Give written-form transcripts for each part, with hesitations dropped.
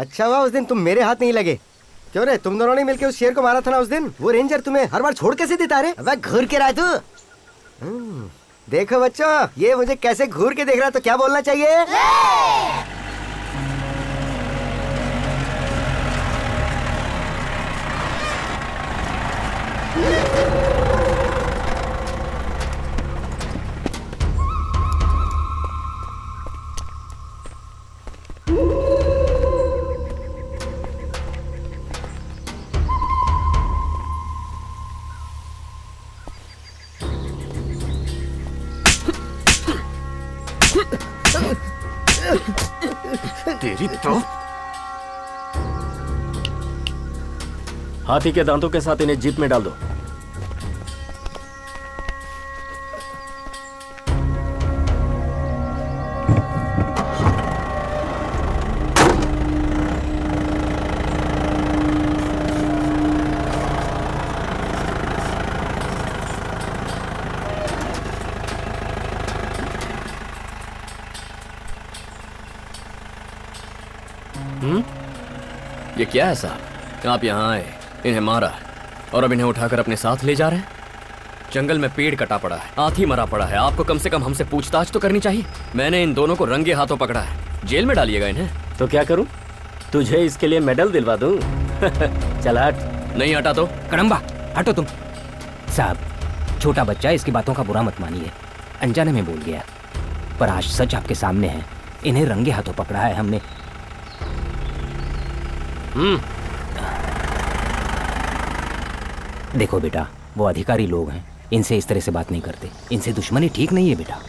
अच्छा हुआ उस दिन तुम मेरे हाथ नहीं लगे। क्यों रे, तुम दोनों ने मिलकर उस शेर को मारा था ना उस दिन। वो रेंजर तुम्हें हर बार छोड़ कैसे देता रे? अब घूर के रहा तू। देखो बच्चों, ये मुझे कैसे घूर के देख रहा, तो क्या बोलना चाहिए? हाथी के दांतों के साथ इन्हें जीप में डाल दो। ये क्या है साहब, आप यहाँ आए, इन्हें मारा और अब इन्हें उठाकर अपने साथ ले जा रहे हैं। जंगल में पेड़ कटा पड़ा है, हाथी मरा पड़ा है, आपको कम से कम हमसे पूछताछ तो करनी चाहिए। मैंने इन दोनों को रंगे हाथों पकड़ा है, जेल में डालिएगा इन्हें। तो क्या करूं, तुझे इसके लिए मेडल दिलवा दूं? चल हट। नहीं हटा तो कड़म्बा, हटो तुम। साहब, छोटा बच्चा, इसकी बातों का बुरा मत मानिए, अनजाने में बोल गया, पर आज सच आपके सामने है। इन्हें रंगे हाथों पकड़ा है हमने। देखो बेटा, वो अधिकारी लोग हैं, इनसे इस तरह से बात नहीं करते, इनसे दुश्मनी ठीक नहीं है बेटा।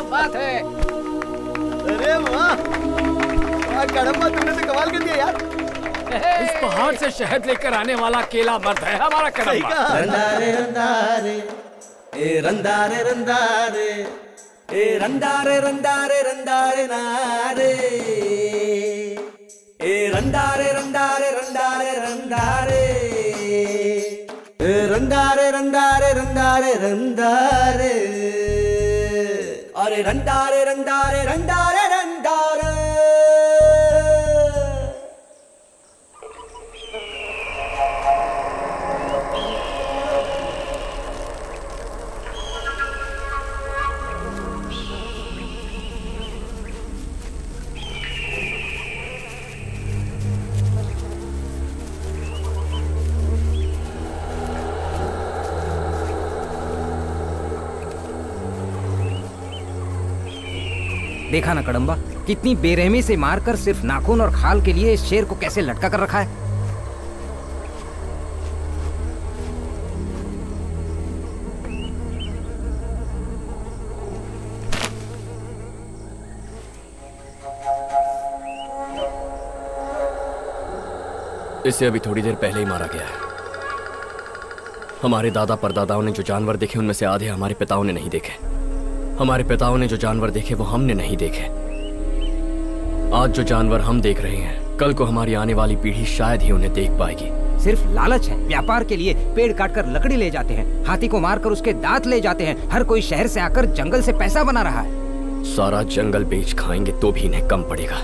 क्या बात है। अरे वाह, कड़म्बा तुमने तो कमाल कर दिया यार। इस पहाड़ से शहद लेकर आने वाला केला मर्द है हमारा कड़म्बा। रंदारे रंदारे ए रंदारे रंदारे ए रंदारे रंदारे रंदारे नारे ए रंदारे रंदारे रंदारे रंदारे रंदारे रंदारे रंदारे रंदारे अरे रंदारे रंदारे रंदारे रंदारे। देखा ना कड़म्बा, कितनी बेरहमी से मारकर सिर्फ नाखून और खाल के लिए इस शेर को कैसे लटका कर रखा है। इसे अभी थोड़ी देर पहले ही मारा गया है। हमारे दादा परदादाओं ने जो जानवर देखे उनमें से आधे हमारे पिताओं ने नहीं देखे। हमारे पिताओं ने जो जानवर देखे वो हमने नहीं देखे। आज जो जानवर हम देख रहे हैं कल को हमारी आने वाली पीढ़ी शायद ही उन्हें देख पाएगी। सिर्फ लालच है, व्यापार के लिए पेड़ काटकर लकड़ी ले जाते हैं, हाथी को मारकर उसके दांत ले जाते हैं। हर कोई शहर से आकर जंगल से पैसा बना रहा है। सारा जंगल बेच खाएंगे तो भी इन्हें कम पड़ेगा।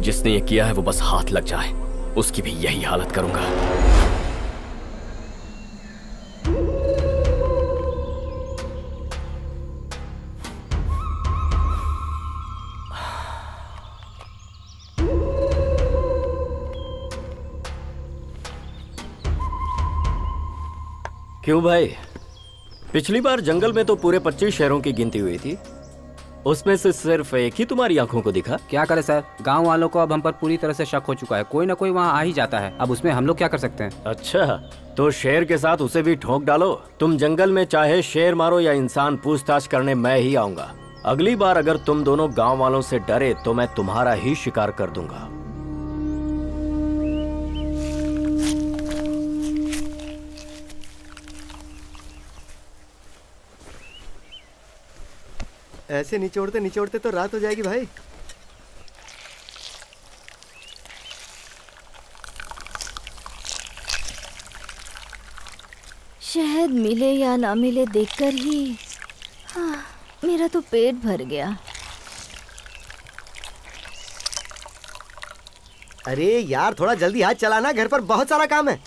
जिसने ये किया है वो बस हाथ लग जाए, उसकी भी यही हालत करूंगा। क्यों भाई, पिछली बार जंगल में तो पूरे 25 शहरों की गिनती हुई थी, उसमें से सिर्फ एक ही तुम्हारी आंखों को दिखा। क्या करें सर, गांव वालों को अब हम पर पूरी तरह से शक हो चुका है। कोई ना कोई वहां आ ही जाता है, अब उसमें हम लोग क्या कर सकते हैं। अच्छा, तो शेर के साथ उसे भी ठोक डालो। तुम जंगल में चाहे शेर मारो या इंसान, पूछताछ करने मैं ही आऊंगा। अगली बार अगर तुम दोनों गाँव वालों से डरे तो मैं तुम्हारा ही शिकार कर दूंगा। ऐसे निचोड़ते निचोड़ते तो रात हो जाएगी भाई। शहद मिले या ना मिले देखकर ही मेरा तो पेट भर गया। अरे यार, थोड़ा जल्दी हाथ चलाना, घर पर बहुत सारा काम है।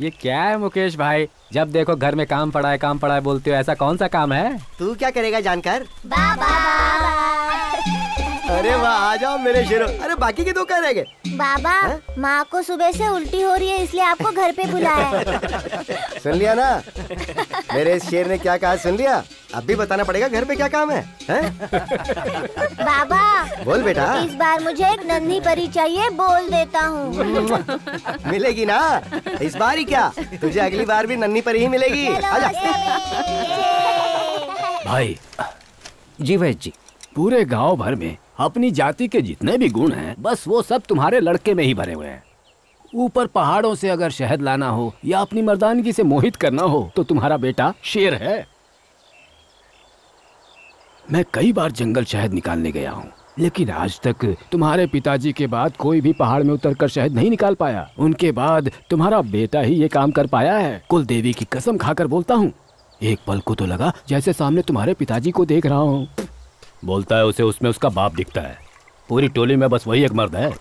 ये क्या है मुकेश भाई, जब देखो घर में काम पड़ा है बोलते हो। ऐसा कौन सा काम है? तू क्या करेगा जानकर? बाबा। अरे वाह, आ जाओ मेरे शेरों। अरे बाकी के दो कह रहे गए। बाबा, माँ को सुबह से उल्टी हो रही है इसलिए आपको घर पे बुलाया। सुन लिया ना, मेरे इस शेर ने क्या कहा सुन लिया? अब भी बताना पड़ेगा घर पे क्या काम है, बाबा। बोल बेटा। इस बार मुझे एक नन्ही परी चाहिए, बोल देता हूँ। मिलेगी ना इस बार ही, क्या तुझे अगली बार भी नन्ही परी ही मिलेगी। आजा। भाई जी, वैश जी, पूरे गांव भर में अपनी जाति के जितने भी गुण हैं बस वो सब तुम्हारे लड़के में ही भरे हुए हैं। ऊपर पहाड़ों से अगर शहद लाना हो या अपनी मर्दानगी से मोहित करना हो तो तुम्हारा बेटा शेर है। मैं कई बार जंगल शहद निकालने गया हूँ, लेकिन आज तक तुम्हारे पिताजी के बाद कोई भी पहाड़ में उतरकर शहद नहीं निकाल पाया। उनके बाद तुम्हारा बेटा ही ये काम कर पाया है। कुल देवी की कसम खाकर बोलता हूँ, एक पल को तो लगा जैसे सामने तुम्हारे पिताजी को देख रहा हूँ। बोलता है उसे उसमें उसका बाप दिखता है। पूरी टोली में बस वही एक मर्द है।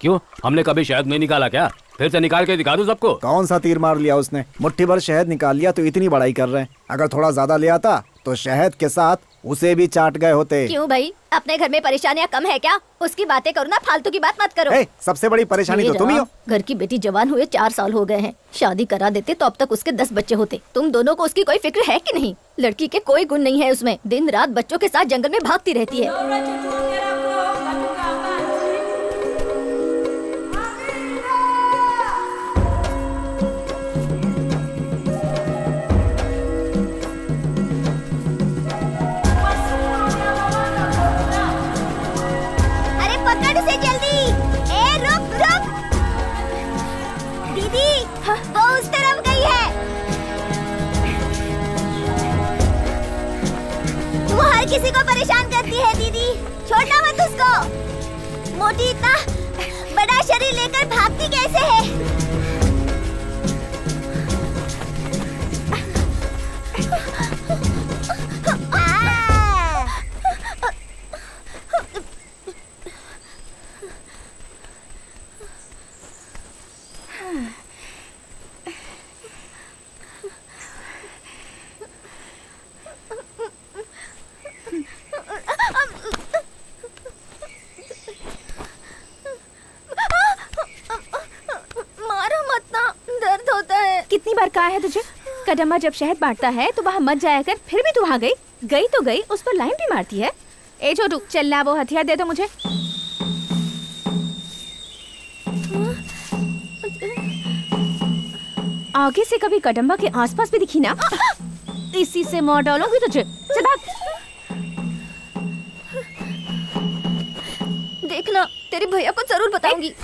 क्यों, हमने कभी शहद नहीं निकाला क्या? फिर से निकाल के दिखा दो सबको। कौन सा तीर मार लिया उसने? मुट्ठी भर शहद निकाल लिया तो इतनी बड़ाई कर रहे हैं। अगर थोड़ा ज्यादा ले आता तो शहद के साथ उसे भी चाट गए होते। क्यों भाई, अपने घर में परेशानियाँ कम है क्या? उसकी बातें करो ना, फालतू की बात मत करो। सबसे बड़ी परेशानी तो तुम ही हो। घर की बेटी जवान हुए 4 साल हो गए हैं, शादी करा देते तो अब तक उसके 10 बच्चे होते। तुम दोनों को उसकी कोई फिक्र है कि नहीं? लड़की के कोई गुण नहीं है उसमें, दिन रात बच्चों के साथ जंगल में भागती रहती है। गाड़ी लेकर भागती कैसे है? कितनी बार कहा है तुझे, कदंबन जब शहद बांटता है तो वहाँ मत जाया कर, फिर भी तू वहाँ गई। गई तो गई, उस पर लाइन भी मारती है। ए छोटू, चलना, वो हथियार दे दो मुझे। आगे से कभी कदंबन के आसपास भी दिखी ना, इसी से मार डालोगी तुझे। चल भाग। देखना, तेरे भैया को जरूर बताऊंगी।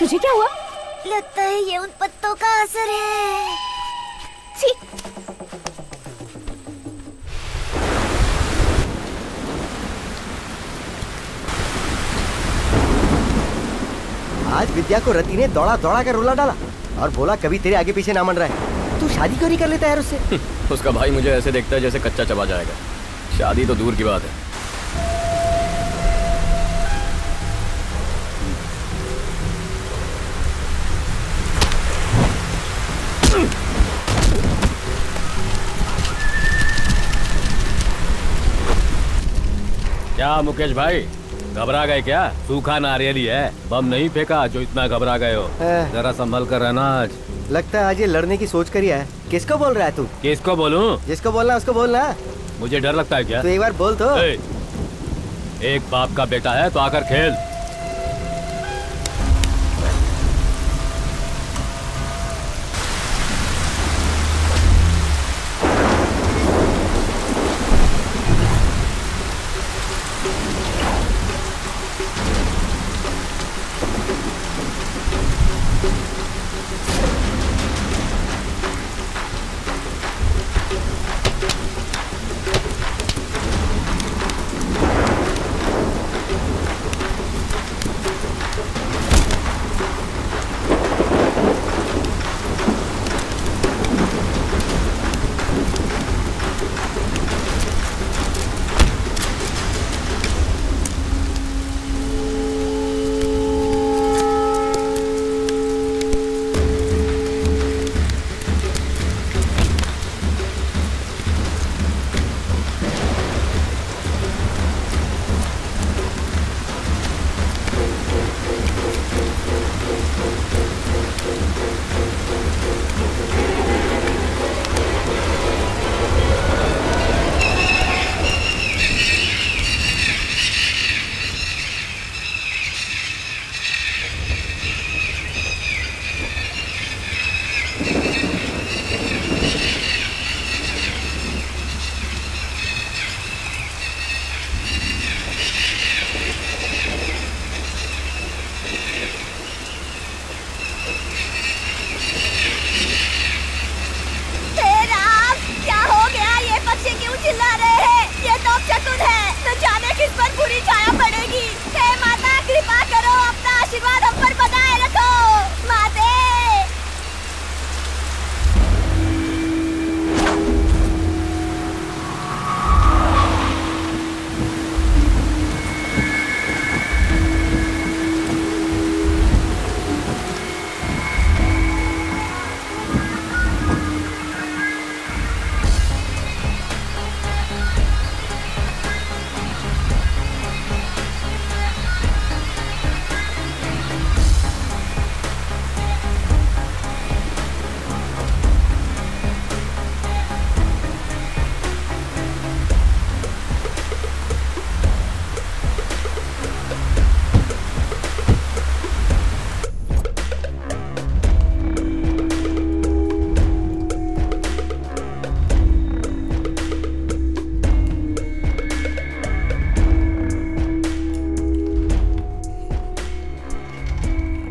तुझे क्या हुआ? लगता है ये उन पत्तों का असर है। छी। आज विद्या को रति ने दौड़ा दौड़ा कर रुला डाला और बोला कभी तेरे आगे पीछे ना मन रहा है। तू शादी क्यों नहीं कर लेता है उससे? उसका भाई मुझे ऐसे देखता है जैसे कच्चा चबा जाएगा। शादी तो दूर की बात है। क्या मुकेश भाई, घबरा गए क्या? सूखा नारियल है, बम नहीं फेंका जो इतना घबरा गए हो। जरा संभल कर रहना। आज लगता है आज ये लड़ने की सोच कर ही है। किसको बोल रहा है तू? किसको बोलूं? जिसको बोलना उसको बोलना। मुझे डर लगता है क्या? तू एक बार बोल तो। एक बाप का बेटा है तो आकर खेल।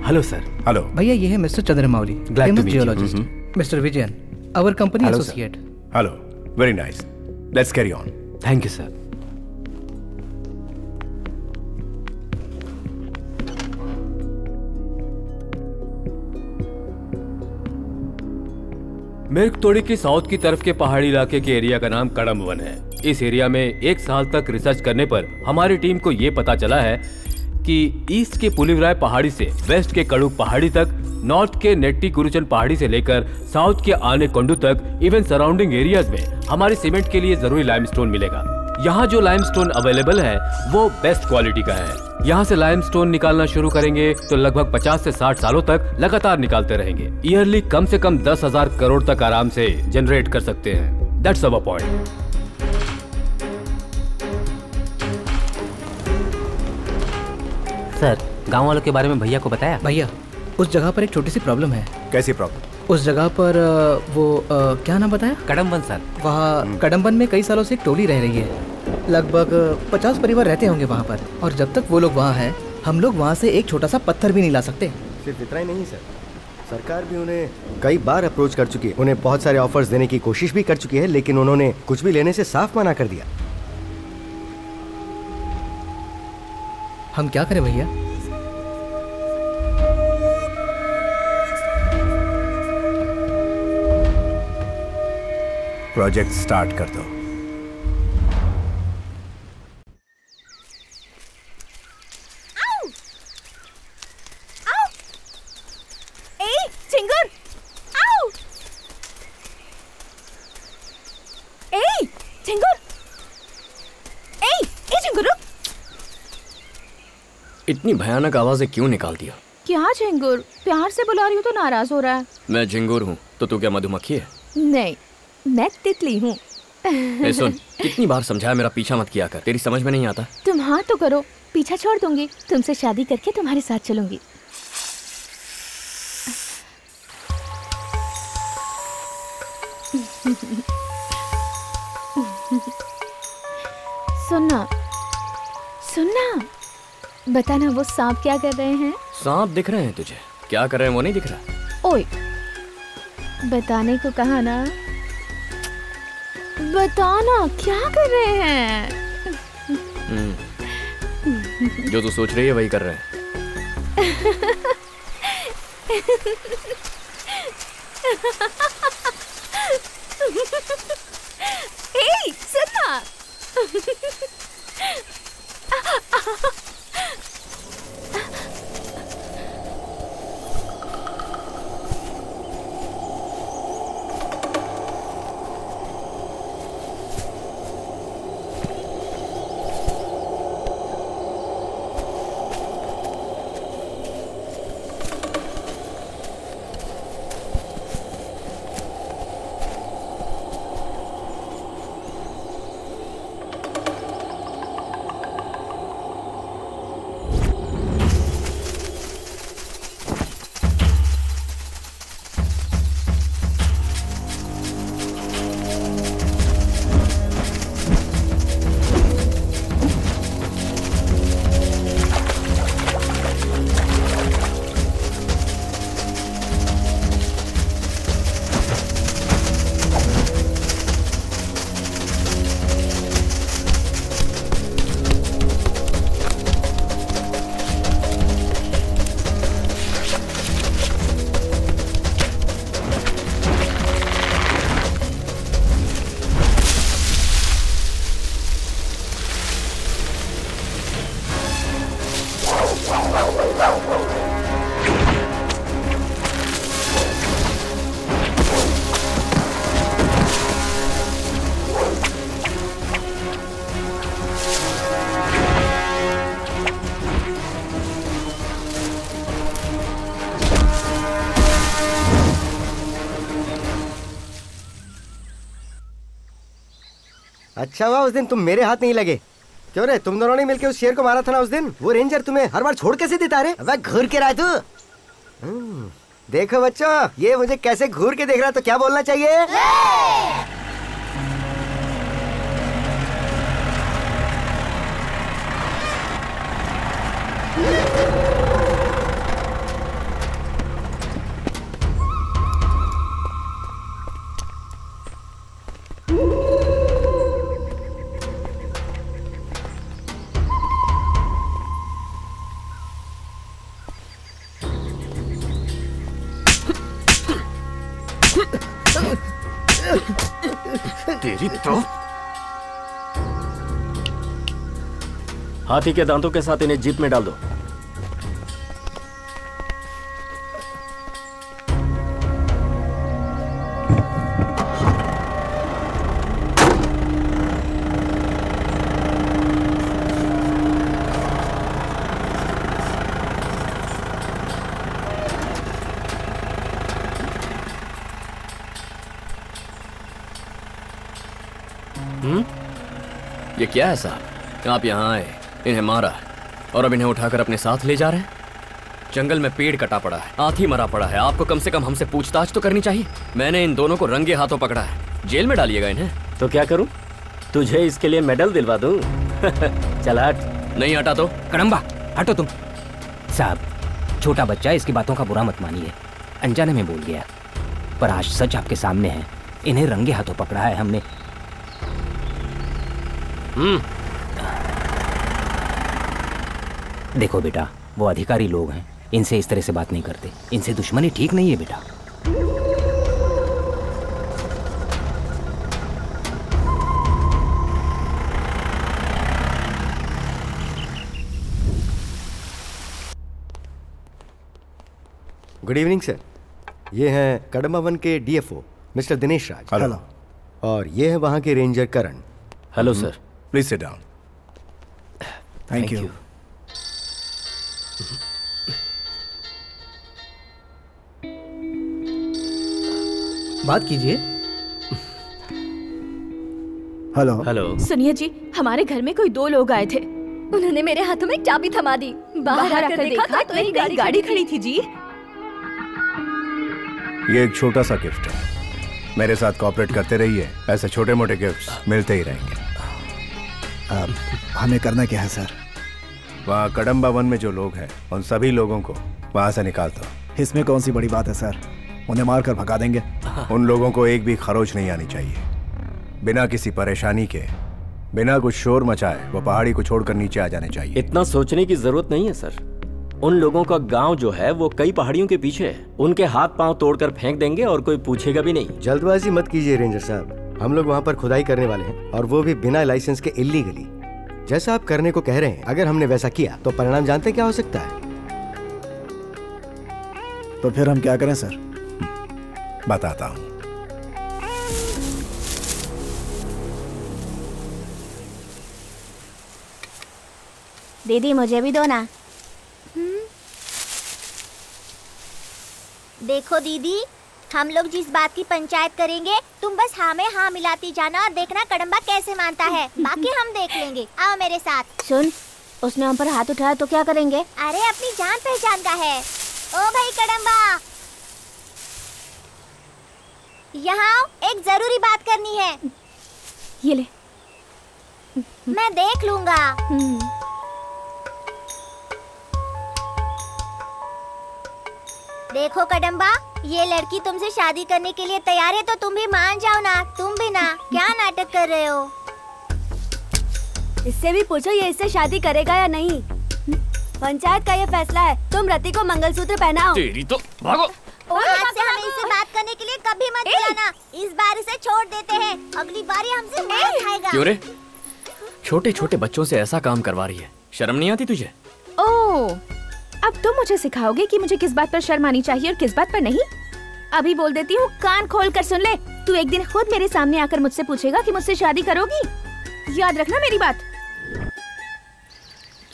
Hello sir. हेलो भैया, ये है mister Chandramouli, famous geologist. Mister Vijayan, our company associate. Hello, very nice, let's carry on. Thank you sir. Meghtodi की साउथ की तरफ के पहाड़ी इलाके के एरिया का नाम कदंबन है। इस एरिया में एक साल तक रिसर्च करने पर हमारी टीम को ये पता चला है कि ईस्ट के पुलिवराय पहाड़ी से वेस्ट के कड़ू पहाड़ी तक, नॉर्थ के नेट्टी गुरुचंद पहाड़ी से लेकर साउथ के आने कोडो तक, इवन सराउंडिंग एरियाज में हमारे सीमेंट के लिए जरूरी लाइमस्टोन मिलेगा। यहाँ जो लाइमस्टोन अवेलेबल है वो बेस्ट क्वालिटी का है। यहाँ से लाइमस्टोन निकालना शुरू करेंगे तो लगभग 50 से 60 सालों तक लगातार निकालते रहेंगे। ईयरली कम से कम 10,000 करोड़ तक आराम से जनरेट कर सकते हैं। That's our point. सर, गांव वालों के बारे में भैया को बताया? भैया, उस जगह पर एक छोटी सी प्रॉब्लम है। कैसी प्रॉब्लम? उस जगह पर क्या नाम बताया? कदंबन सर। वहाँ कदंबन में कई सालों से एक टोली रह रही है, लगभग 50 परिवार रहते होंगे वहाँ पर। और जब तक वो लोग वहाँ हैं, हम लोग वहाँ से एक छोटा सा पत्थर भी नहीं ला सकते। सिर्फ इतना ही नहीं सर, सरकार भी उन्हें कई बार अप्रोच कर चुकी है, उन्हें बहुत सारे ऑफर्स देने की कोशिश भी कर चुकी है, लेकिन उन्होंने कुछ भी लेने से साफ मना कर दिया। हम क्या करें भैया? प्रोजेक्ट स्टार्ट कर दो। इतनी भयानक आवाजें क्यों निकाल दिया? क्या झिंगुर, प्यार से बुला रही हूँ तो नाराज हो रहा है। मैं झिंगुर हूँ तो तू क्या मधुमक्खी है? नहीं, मैं तितली हूँ। सुन, कितनी बार समझाया मेरा पीछा मत किया कर, तेरी समझ में नहीं आता। तुम हाँ तो करो, पीछा छोड़ दूंगी। तुमसे शादी करके तुम्हारे साथ चलूंगी। सुनना सुनना, बताना वो सांप क्या कर रहे हैं? सांप दिख रहे हैं तुझे? क्या कर रहे हैं वो नहीं दिख रहा? ओए, बताने को कहा ना। बताना क्या कर रहे हैं? जो तू सोच रही है वही कर रहे हैं। ए, सुनना। अच्छा हुआ उस दिन तुम मेरे हाथ नहीं लगे। क्यों रे, तुम दोनों ने मिलके उस शेर को मारा था ना उस दिन? वो रेंजर तुम्हें हर बार छोड़ कैसे देता रे? अब घूर के रहा तू। देखो बच्चों, ये मुझे कैसे घूर के देख रहा, तो क्या बोलना चाहिए? तेरी तो। हाथी के दांतों के साथ इन्हें जीप में डाल दो। ये क्या है साहब, आप यहाँ आए, इन्हें मारा और अब इन्हें उठाकर अपने साथ ले जा रहे हैं। जंगल में पेड़ कटा पड़ा है, हाथी मरा पड़ा है, आपको कम से कम हमसे पूछताछ तो करनी चाहिए। मैंने इन दोनों को रंगे हाथों पकड़ा है, जेल में डालिएगा इन्हें। तो क्या करूँ, तुझे इसके लिए मेडल दिलवा दूँ? चल हट। नहीं हटा तो। कड़म्बा हटो तुम। साहब छोटा बच्चा, इसकी बातों का बुरा मत मानिए, अनजाने में बोल गया, पर आज सच आपके सामने है। इन्हें रंगे हाथों पकड़ा है हमने। देखो बेटा, वो अधिकारी लोग हैं, इनसे इस तरह से बात नहीं करते, इनसे दुश्मनी ठीक नहीं है बेटा। गुड इवनिंग सर, ये हैं कदंबन के DFO mister Dinesh Raj. Hello. और ये है वहां के ranger Karan. Hello sir. Please sit down. Thank you. बात कीजिए। हेलो। हेलो। सुनिए जी, हमारे घर में कोई दो लोग आए थे, उन्होंने मेरे हाथों में चाबी थमा दी। बाहर आकर देखा तो एक गाड़ी खड़ी थी जी। ये एक छोटा सा गिफ्ट है, मेरे साथ कॉपरेट करते रहिए, ऐसे छोटे मोटे गिफ्ट्स मिलते ही रहेंगे। अब हमें करना क्या है सर? वहाँ कदंबा वन में जो लोग हैं, उन सभी लोगों को वहाँ से निकाल दो। इसमें कौन सी बड़ी बात है सर, उन्हें मार कर भगा देंगे। उन लोगों को एक भी खरोच नहीं आनी चाहिए। बिना किसी परेशानी के, बिना कुछ शोर मचाए, वो पहाड़ी को छोड़कर नीचे आ जाने चाहिए। इतना सोचने की जरूरत नहीं है सर, उन लोगों का गाँव जो है वो कई पहाड़ियों के पीछे है, उनके हाथ पाँव तोड़कर फेंक देंगे और कोई पूछेगा भी नहीं। जल्दबाजी मत कीजिए रेंजर साहब, हम लोग वहाँ पर खुदाई करने वाले हैं, और वो भी बिना लाइसेंस के इल्लीगली। जैसा आप करने को कह रहे हैं, अगर हमने वैसा किया तो परिणाम जानते क्या हो सकता है? तो फिर हम क्या करें सर? बताता हूँ। दीदी मुझे भी दो ना। देखो दीदी, हम लोग जिस बात की पंचायत करेंगे, तुम बस हाँ में हाँ मिलाती जाना और देखना कदंबा कैसे मानता है, बाकी हम देख लेंगे। आओ मेरे साथ। सुन, उसने हम पर हाथ उठाया तो क्या करेंगे? अरे अपनी जान पहचान का है। ओ भाई कदंबा, यहाँ एक जरूरी बात करनी है। ये ले, मैं देख लूंगा। देखो कदंबा, ये लड़की तुमसे शादी करने के लिए तैयार है, तो तुम भी मान जाओ ना। तुम भी ना, क्या नाटक कर रहे हो? इससे भी पूछो ये इससे शादी करेगा या नहीं। पंचायत का ये फैसला है। तुम रति को मंगलसूत्र पहनाओ। तेरी तो, भागो। और आज से हमें इससे बात करने के लिए कभी मत बुलाना। इस बार इसे छोड़ देते हैं, अगली बारी हमसे मार खाएगा। क्यों रे? छोटे छोटे बच्चों से ऐसा काम करवा रही है, शर्म नहीं आती तुझे? ओह, अब तुम मुझे सिखाओगे कि मुझे किस बात पर शर्म आनी चाहिए और किस बात पर नहीं। अभी बोल देती हूँ, कान खोल कर सुन ले। तू एक दिन खुद मेरे सामने आकर मुझसे पूछेगा कि मुझसे शादी करोगी। याद रखना मेरी बात।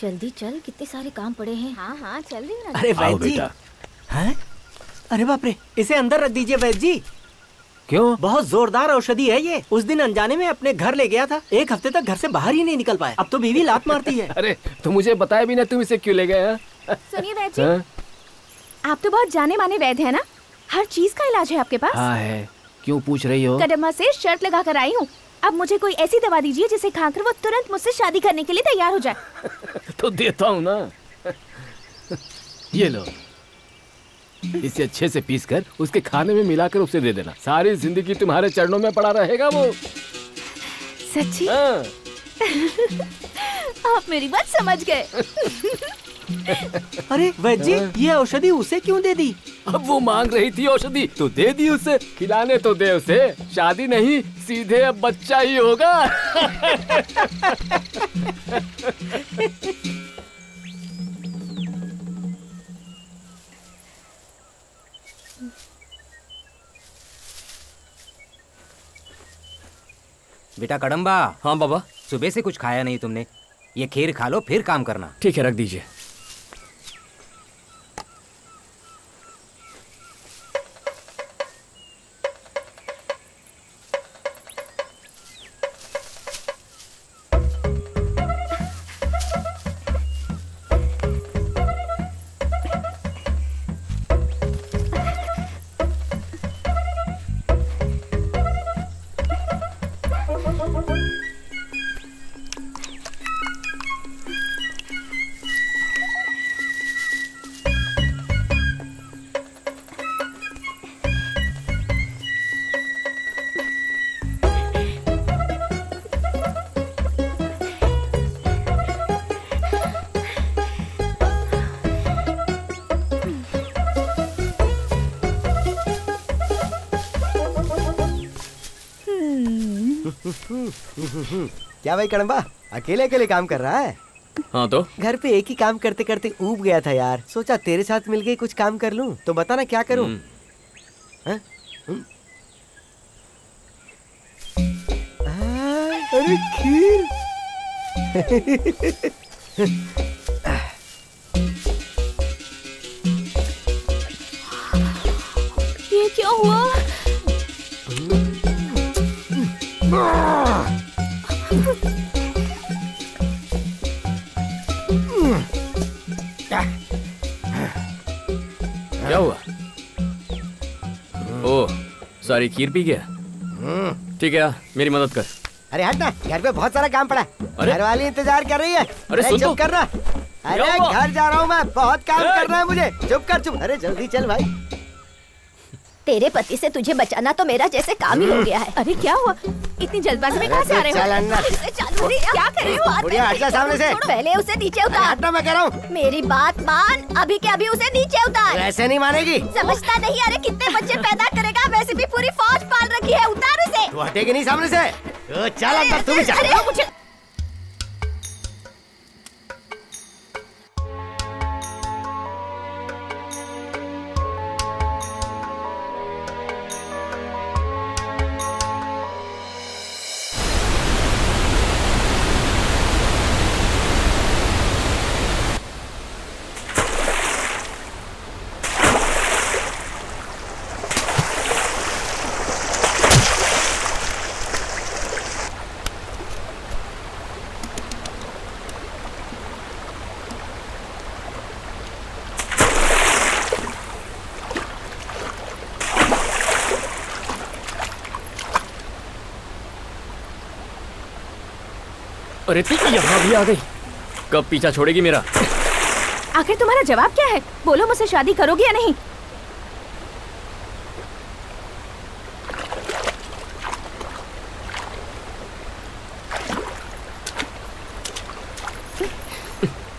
जल्दी चल, कितने सारे काम पड़े हैं। हाँ हाँ चल रही। अरे वैद्य जी, हैं? अरे बाप रे, इसे अंदर रख दीजिए वैद्य जी। क्यों? बहुत जोरदार औषधि है ये। उस दिन अनजाने में अपने घर ले गया था, एक हफ्ते तक घर से बाहर ही नहीं निकल पाया। अब तो बीवी लात मारती है। अरे तो मुझे बताया भी ना, तुम इसे क्यों ले गए? सुनिए वैद्य जी, आप तो बहुत जाने माने वैद्य है ना, हर चीज का इलाज है आपके पास। हाँ है, क्यों पूछ रही हो? कदंबा से शर्त लगा कर आई हूँ, अब मुझे कोई ऐसी दवा दीजिए जिसे खाकर वो तुरंत मुझसे शादी करने के लिए तैयार हो जाए। तो देता हूँ ना, ये लो। इसे अच्छे से पीसकर उसके खाने में मिलाकर उसे दे देना, सारी जिंदगी तुम्हारे चरणों में पड़ा रहेगा वो। सच्ची? हाँ। आप मेरी बात समझ गए। अरे वैद्य जी, ये औषधि उसे क्यों दे दी? अब वो मांग रही थी औषधि तो दे दी उसे, खिलाने तो दे उसे, शादी नहीं सीधे अब बच्चा ही होगा। बेटा कड़म्बा। हाँ बाबा। सुबह से कुछ खाया नहीं तुमने, ये खीर खा लो फिर काम करना। ठीक है रख दीजिए। क्या भाई कड़म्बा अकेले अकेले काम कर रहा है? हाँ तो घर पे एक ही काम करते करते ऊब गया था यार, सोचा तेरे साथ मिल के कुछ काम कर लूं। तो बता ना क्या करूं? अरे खीर। ये क्या हुआ? क्या हुआ? ओ, सारी खीर पी गया? ठीक है मेरी मदद कर। अरे हट ना, घर पे बहुत सारा काम पड़ा है, घर वाली इंतजार कर रही है। अरे सुन तो, चुप कर ना। अरे घर जा रहा हूँ मैं, बहुत काम करना है मुझे। चुप कर चुप। अरे जल्दी चल भाई। तेरे पति से तुझे बचाना तो मेरा जैसे काम ही हो गया है। अरे क्या हुआ, इतनी जल्दबाजी में कहाँ से आ रहे हो? क्या कर रही हो? सामने से पहले उसे नीचे उतार। मैं कह रहा हूँ मेरी बात मान, अभी के अभी उसे नीचे उतार। ऐसे नहीं मानेगी, समझता नहीं? अरे कितने बच्चे पैदा करेगा, वैसे भी पूरी फौज पाल रखी है। उतार उसे। हटेगी नहीं सामने से। चल अरे तू यहाँ भी आ गई, कब पीछा छोड़ेगी मेरा? आखिर तुम्हारा जवाब क्या है? बोलो मुझसे शादी करोगी या नहीं?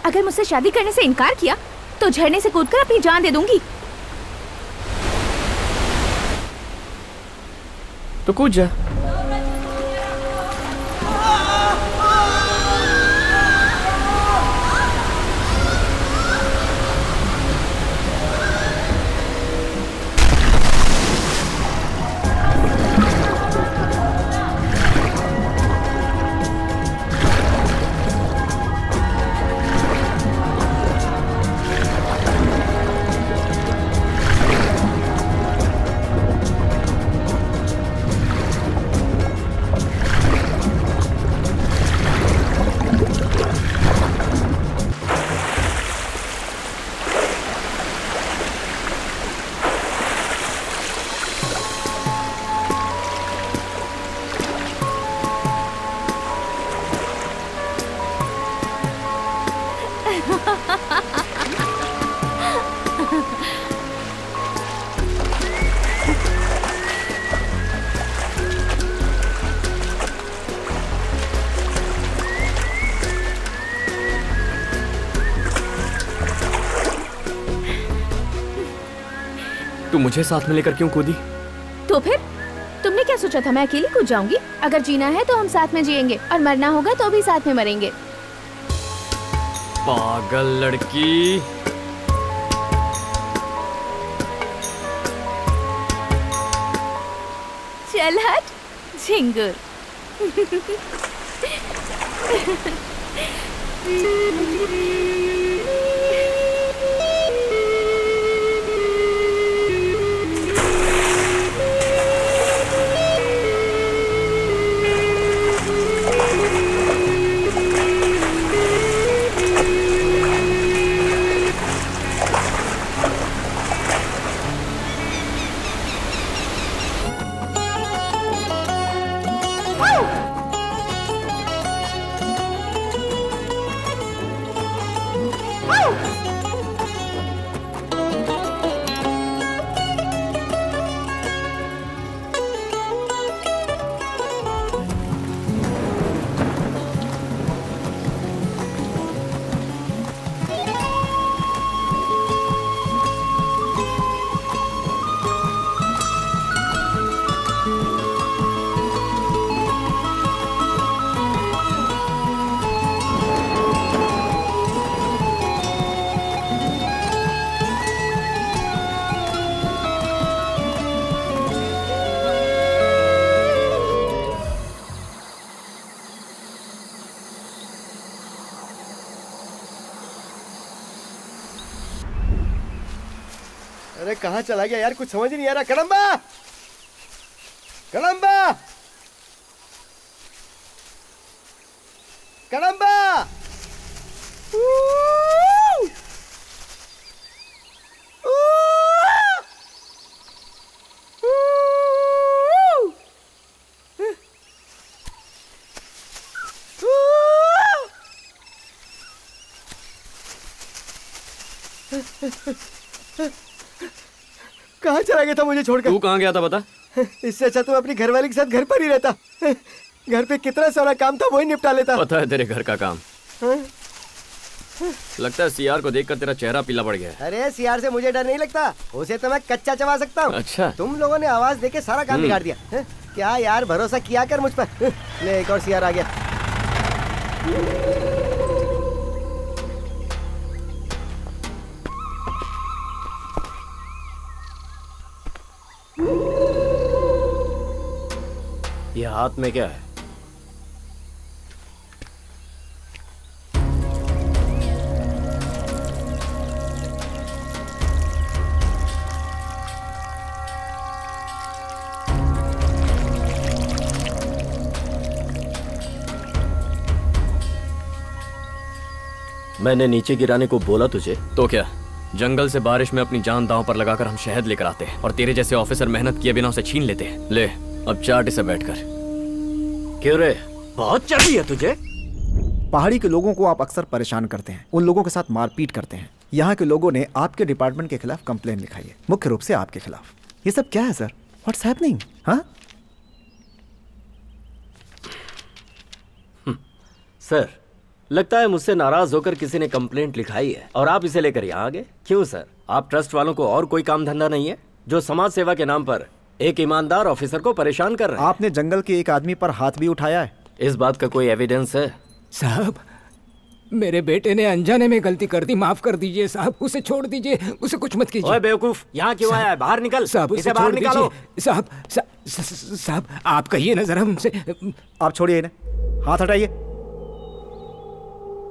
अगर मुझसे शादी करने से इनकार किया तो झरने से कूदकर अपनी जान दे दूंगी। तो कूद जा। तू मुझे साथ में लेकर क्यों कूदी? तो फिर तुमने क्या सोचा था मैं अकेली कूद जाऊंगी? अगर जीना है तो हम साथ में जिएंगे और मरना होगा तो भी साथ में मरेंगे। पागल लड़की। चल हट झिंगुर। कहाँ चला गया यार, कुछ समझ ही नहीं आ रहा। कदंबा, कदंबा, कदंबा। कहाँ चला गया था मुझे छोड़कर? तू कहाँ गया था बता? इससे अच्छा तुम अपनी घरवाली के साथ घर पर ही रहता। घर पे कितना सारा काम था वही निपटा लेता। पता है तेरे घर का काम। लगता है सीआर को देखकर तेरा चेहरा पीला पड़ गया। अरे सीआर से मुझे डर नहीं लगता, उसे तो मैं कच्चा चबा सकता हूँ। अच्छा, तुम लोगों ने आवाज देके सारा काम बिगाड़ दिया। क्या यार, भरोसा किया कर मुझ पर। ले एक और सीआर आ गया। यह हाथ में क्या है? मैंने नीचे गिराने को बोला तुझे तो क्या? जंगल से बारिश में अपनी जान दांव पर लगाकर हम शहद लेकर आते हैं और तेरे जैसे ऑफिसर मेहनत किए बिना उसे छीन लेते हैं। ले अब चार्ट से बैठकर। क्यों रे, बहुत चढ़ी है तुझे? पहाड़ी के लोगों को आप अक्सर परेशान करते हैं, उन लोगों के साथ मारपीट करते हैं। यहाँ के लोगों ने आपके डिपार्टमेंट के खिलाफ कंप्लेन लिखाई है, मुख्य रूप से आपके खिलाफ। ये सब क्या है सर? What's happening? सर, लगता है मुझसे नाराज होकर किसी ने कंप्लेंट लिखाई है और आप इसे लेकर यहाँ आ गए। क्यों सर, आप ट्रस्ट वालों को और कोई काम धंधा नहीं है जो समाज सेवा के नाम पर एक ईमानदार ऑफिसर को परेशान कर रहे हैं? आपने जंगल के एक आदमी पर हाथ भी उठाया है, इस बात का कोई एविडेंस है? साहब, मेरे बेटे ने अनजाने में गलती कर दी, माफ कर दीजिए साहब, उसे छोड़ दीजिए, उसे कुछ मत कीजिए। ओए बेवकूफ, यहाँ क्यों आया है? बाहर निकल साहब, इसे बाहर निकालो। साहब साहब आप कहिए ना जरा उनसे। आप छोड़िए ना, हाथ हटाइए।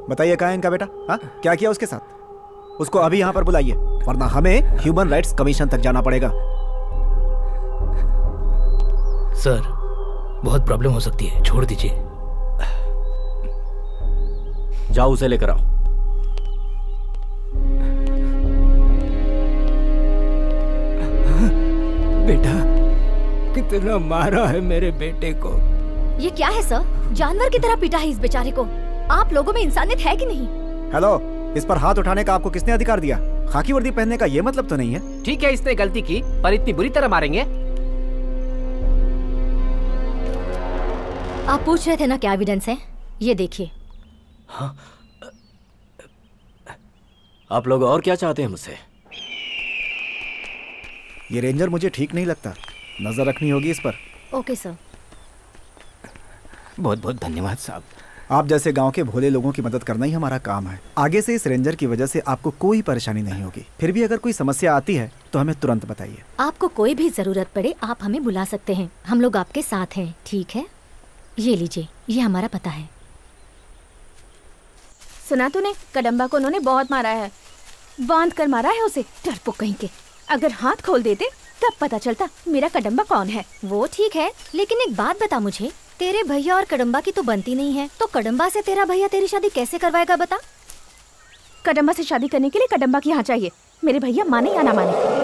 बताइए कहाँ है इनका बेटा? हाँ, क्या किया उसके साथ? उसको अभी यहाँ पर बुलाइए वरना हमें ह्यूमन राइट्स कमीशन तक जाना पड़ेगा। सर, बहुत प्रॉब्लम हो सकती है, छोड़ दीजिए। जाओ उसे लेकर आओ। बेटा, कितना मारा है मेरे बेटे को। ये क्या है सर, जानवर की तरह पीटा है इस बेचारे को। आप लोगों में इंसानियत है कि नहीं? हेलो, इस पर हाथ उठाने का आपको किसने अधिकार दिया? खाकी वर्दी पहनने का ये मतलब तो नहीं है। ठीक है, इसने गलती की, पर इतनी बुरी तरह मारेंगे? आप पूछ रहे थे ना क्या एविडेंस है, ये देखिए। हाँ, आप लोग और क्या चाहते हैं मुझसे? ये रेंजर मुझे ठीक नहीं लगता, नजर रखनी होगी इस पर। Okay sir. बहुत बहुत धन्यवाद साहब, आप जैसे गांव के भोले लोगों की मदद करना ही हमारा काम है। आगे से इस रेंजर की वजह से आपको कोई परेशानी नहीं होगी। फिर भी अगर कोई समस्या आती है तो हमें तुरंत बताइए। आपको कोई भी जरूरत पड़े आप हमें बुला सकते हैं, हम लोग आपके साथ हैं। ठीक है, ये लीजिए, ये हमारा पता है। सुना तूने, कदंबा को उन्होंने बहुत मारा है, बांध कर मारा है उसे, डरपोक कहीं के। अगर हाथ खोल देते तब पता चलता मेरा कदंबा कौन है। वो ठीक है, लेकिन एक बात बता मुझे, तेरे भैया और कदंबा की तो बनती नहीं है, तो कदंबा से तेरा भैया तेरी शादी कैसे करवाएगा बता? कदंबा से शादी करने के लिए कदंबा की यहाँ चाहिए, मेरे भैया माने या ना माने।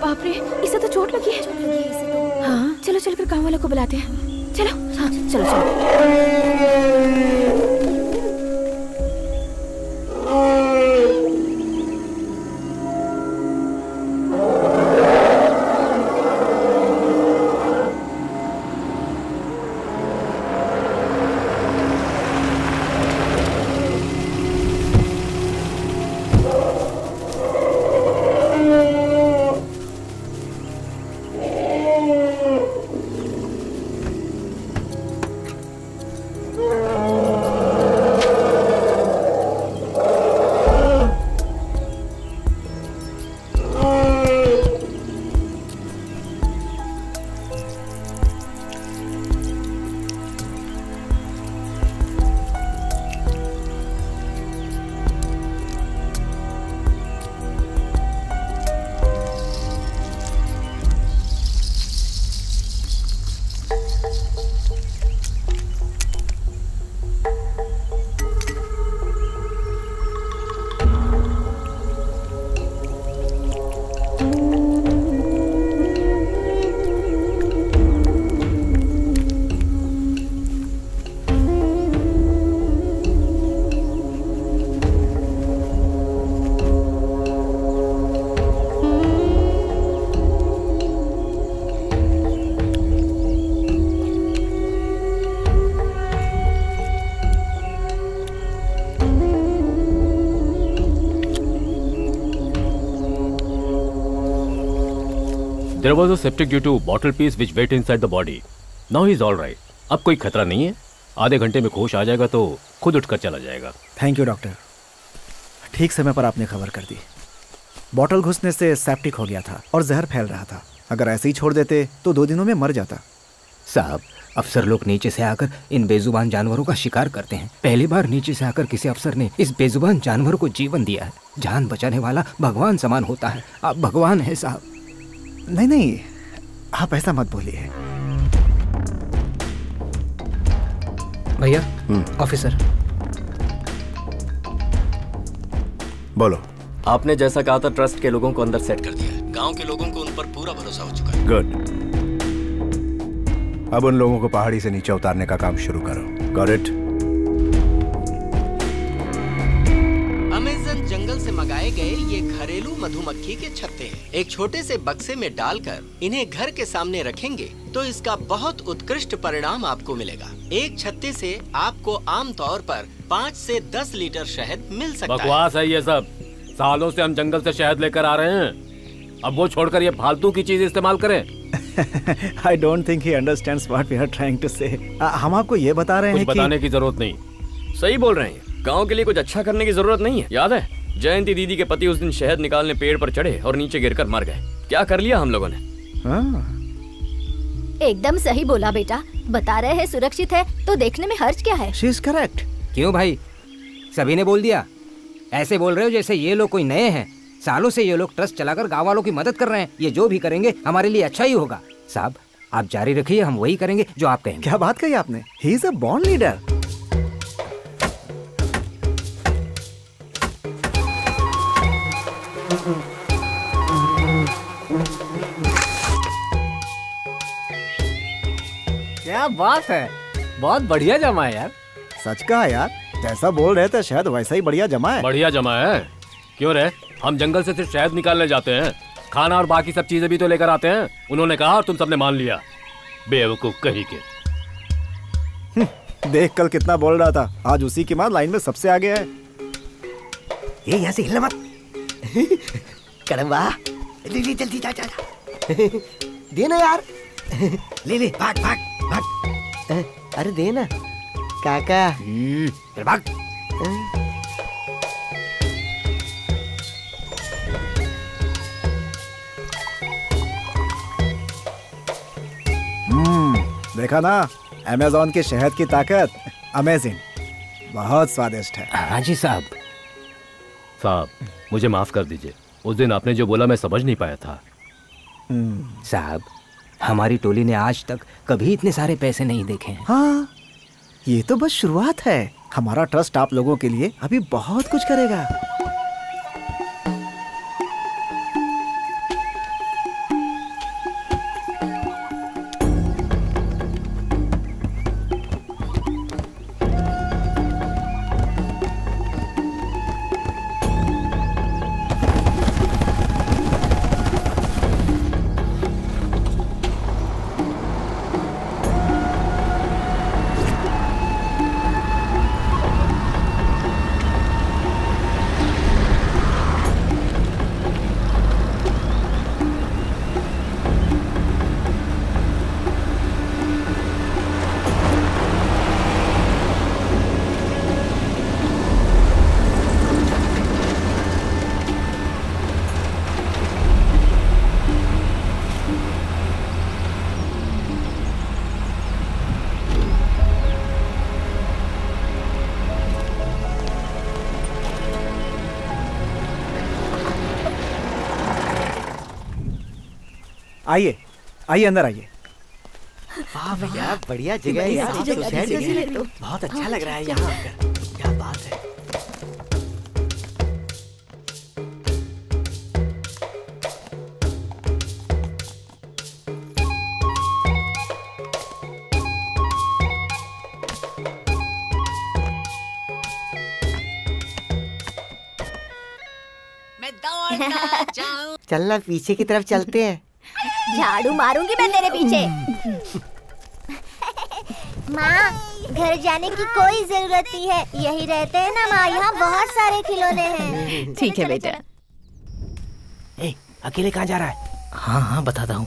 बाप रे, इसे तो चोट लगी है। इसे तो। हाँ, चलो चल कर गाँव वालों को बुलाते हैं। चलो, हाँ, चलो There was a septic due to bottle piece which wet inside the body. Now he is all right. अब कोई खतरा नहीं है, आधे घंटे में होश आ जाएगा तो खुद उठकर चला जाएगा। थैंक यू डॉक्टर, ठीक समय पर आपने खबर कर दी। बॉटल घुसने से सेप्टिक हो गया था और जहर फैल रहा था, अगर ऐसे ही छोड़ देते तो 2 दिनों में मर जाता। साहब, अफसर लोग नीचे से आकर इन बेजुबान जानवरों का शिकार करते हैं। पहली बार नीचे से आकर किसी अफसर ने इस बेजुबान जानवर को जीवन दिया है। जान बचाने वाला भगवान समान होता है, आप भगवान हैं साहब। नहीं नहीं, आप ऐसा मत बोलिए। भैया, ऑफिसर। बोलो। आपने जैसा कहा था, ट्रस्ट के लोगों को अंदर सेट कर दिया है। गांव के लोगों को उन पर पूरा भरोसा हो चुका है। गुड। अब उन लोगों को पहाड़ी से नीचे उतारने का काम शुरू करो। Got it. मंगाए गए ये घरेलू मधुमक्खी के छत्ते हैं। एक छोटे से बक्से में डालकर इन्हें घर के सामने रखेंगे तो इसका बहुत उत्कृष्ट परिणाम आपको मिलेगा। एक छत्ते से आपको आमतौर पर 5 से 10 लीटर शहद मिल सकता है। बकवास है ये सब। सालों से हम जंगल से शहद लेकर आ रहे हैं, अब वो छोड़कर ये फालतू की चीज इस्तेमाल करें। I don't think he understands what we are trying to say. हम आपको ये बता रहे हैं। बताने की जरूरत नहीं, सही बोल रहे हैं। गाँव के लिए कुछ अच्छा करने की जरूरत नहीं है। याद है जयंती दीदी के पति उस दिन शहद निकालने पेड़ पर चढ़े और नीचे गिरकर मर गए। क्या कर लिया हम लोगों ने। एकदम सही बोला बेटा, बता रहे हैं सुरक्षित है तो देखने में हर्ज क्या है। She is correct. क्यों भाई, सभी ने बोल दिया। ऐसे बोल रहे हो जैसे ये लोग कोई नए हैं। सालों से ये लोग ट्रस्ट चलाकर गाँव वालों की मदद कर रहे हैं। ये जो भी करेंगे हमारे लिए अच्छा ही होगा। साहब आप जारी रखिए, हम वही करेंगे जो आप कहेंगे। क्या बात कही आपने, he is a born leader. क्या बात है, बहुत बढ़िया जमा है यार। सच कहा यार, जैसा बोल रहे थे शायद वैसा ही बढ़िया जमा है। बढ़िया जमा है क्यों रे, हम जंगल से सिर्फ शहद निकालने जाते हैं। खाना और बाकी सब चीजें भी तो लेकर आते हैं, उन्होंने कहा और तुम सबने मान लिया, बेवकूफ कहीं के। देख कल कितना बोल रहा था, आज उसी की मां लाइन में सबसे आगे है। ये यहाँ से हिलना मत। करवा ले, जल्दी जा जा, जा। देना यार, ले भाग भाग भाग। अरे देना काका, भाग। देखा ना, अमेज़न के शहद की ताकत अमेजिंग, बहुत स्वादिष्ट है। हाँ जी साहब, मुझे माफ कर दीजिए, उस दिन आपने जो बोला मैं समझ नहीं पाया था। साहब, हमारी टोली ने आज तक कभी इतने सारे पैसे नहीं देखे हैं। हाँ, ये तो बस शुरुआत है। हमारा ट्रस्ट आप लोगों के लिए अभी बहुत कुछ करेगा। आइए आइए, अंदर आइए। वाह भैया, बढ़िया जगह है यार, तो बहुत अच्छा लग रहा है यहाँ आकर। क्या बात है। मैं दौड़ना जाऊं। चलना पीछे की तरफ चलते हैं। झाड़ू मारूंगी मैं तेरे पीछे। माँ, घर जाने की कोई जरूरत नहीं है, यही रहते हैं ना माँ, यहाँ बहुत सारे खिलौने हैं। ठीक है बेटा। ए, अकेले कहाँ जा रहा है? हाँ हाँ बताता हूँ।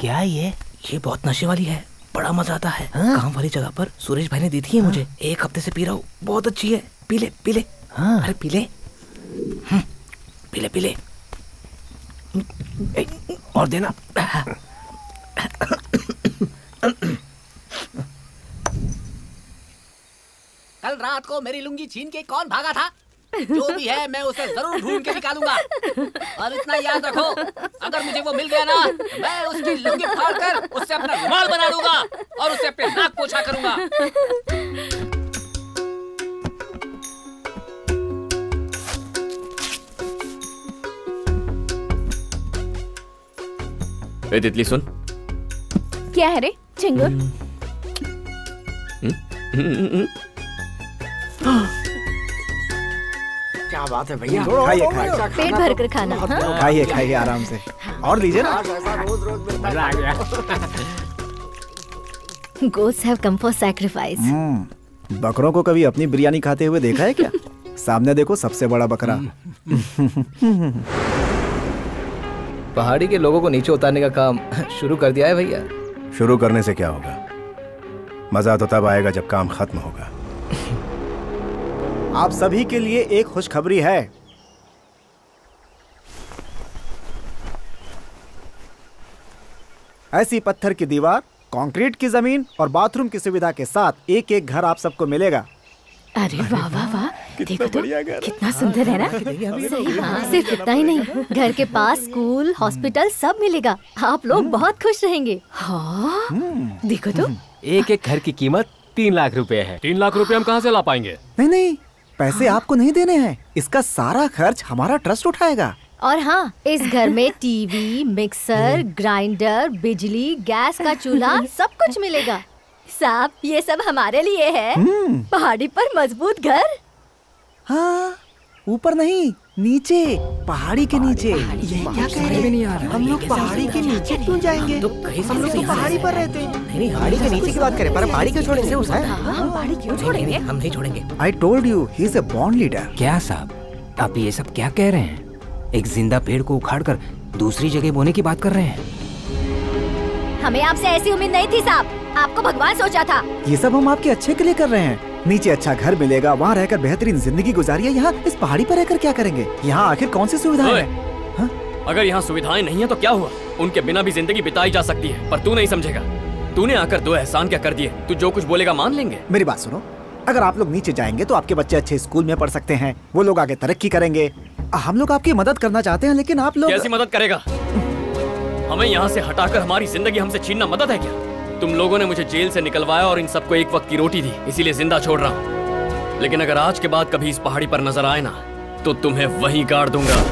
क्या ये बहुत नशे वाली है, बड़ा मजा आता है। हाँ? काम वाली जगह पर सुरेश भाई ने दी थी है मुझे। हाँ? एक हफ्ते से पी रहा हूँ, बहुत अच्छी है, पीले पीले। हाँ? अरे पीले पीले पीले। और देना। कल रात को मेरी लुंगी छीन के कौन भागा था? जो भी है मैं उसे जरूर ढूंढ के निकालूंगा। और इतना याद रखो, अगर मुझे वो मिल गया ना, मैं उसकी लुंगी फाड़कर उससे अपना रुमाल बना लूंगा और उसे अपने नाक पोछा करूंगा। तितली सुन। क्या है रे चिंगुर? क्या बात है भैया, खाइए पेट भर कर खाना। खाइए खाइए आराम से, और लीजिए ना, रोज मजा आ गया। Goats have come for sacrifice. बकरों को कभी अपनी बिरयानी खाते हुए देखा है क्या? सामने देखो सबसे बड़ा बकरा। पहाड़ी के लोगों को नीचे उतारने का काम शुरू कर दिया है भैया। शुरू करने से क्या होगा, मजा तो तब आएगा जब काम खत्म होगा। आप सभी के लिए एक खुशखबरी है। ऐसी पत्थर की दीवार, कंक्रीट की जमीन और बाथरूम की सुविधा के साथ एक एक घर आप सबको मिलेगा। अरे वाह वाह वाह, देखो तो कितना सुंदर है ना। सिर्फ इतना ही नहीं, घर के पास स्कूल, हॉस्पिटल सब मिलेगा। आप लोग बहुत खुश रहेंगे। हाँ देखो तो, एक एक घर की कीमत 3 लाख रुपए है। 3 लाख रुपए हम कहाँ से ला पाएंगे? नहीं नहीं, पैसे आपको नहीं देने हैं, इसका सारा खर्च हमारा ट्रस्ट उठाएगा। और हाँ, इस घर में टीवी, मिक्सर, ग्राइंडर, बिजली, गैस का चूल्हा, सब कुछ मिलेगा। साहब, ये सब हमारे लिए है, पहाड़ी पर मजबूत घर। हाँ ऊपर नहीं, नीचे, पहाड़ी के नीचे। ये क्या कह रहे हैं? हम लोग पहाड़ी के नीचे क्यों जाएंगे? हम लोग तो पहाड़ी पर रहते हैं। पहाड़ी के नीचे की बात करें, पर पहाड़ी क्यों छोड़ेंगे? हम पहाड़ी क्यों छोड़ेंगे? हम नहीं छोड़ेंगे। I told you he is a बॉन्ड लीडर। क्या साहब, आप ये सब क्या कह रहे हैं? एक जिंदा पेड़ को उखाड़ कर दूसरी जगह बोने की बात कर रहे हैं। हमें आपसे ऐसी उम्मीद नहीं थी साहब, आपको भगवान सोचा था। ये सब हम आपके अच्छे के लिए कर रहे हैं। नीचे अच्छा घर मिलेगा, वहाँ रहकर बेहतरीन जिंदगी गुजारिए। यहाँ इस पहाड़ी पर रहकर क्या करेंगे? यहाँ आखिर कौन सी सुविधाएं हैं? हाँ? अगर यहाँ सुविधाएं नहीं है तो क्या हुआ? उनके बिना भी जिंदगी बिताई जा सकती है, पर तू नहीं समझेगा। तूने आकर दो एहसान क्या कर दिए? तू जो कुछ बोलेगा मान लेंगे। मेरी बात सुनो, अगर आप लोग नीचे जाएंगे तो आपके बच्चे अच्छे स्कूल में पढ़ सकते हैं, वो लोग आगे तरक्की करेंगे। हम लोग आपकी मदद करना चाहते हैं, लेकिन आप लोग कैसी मदद करेगा? हमें यहाँ से हटाकर हमारी जिंदगी हमसे छीनना मदद है क्या? तुम लोगों ने मुझे जेल से निकलवाया और इन सबको एक वक्त की रोटी दी, इसीलिए जिंदा छोड़ रहा हूँ। लेकिन अगर आज के बाद कभी इस पहाड़ी पर नजर आए ना, तो तुम्हें वहीं गाड़ दूंगा।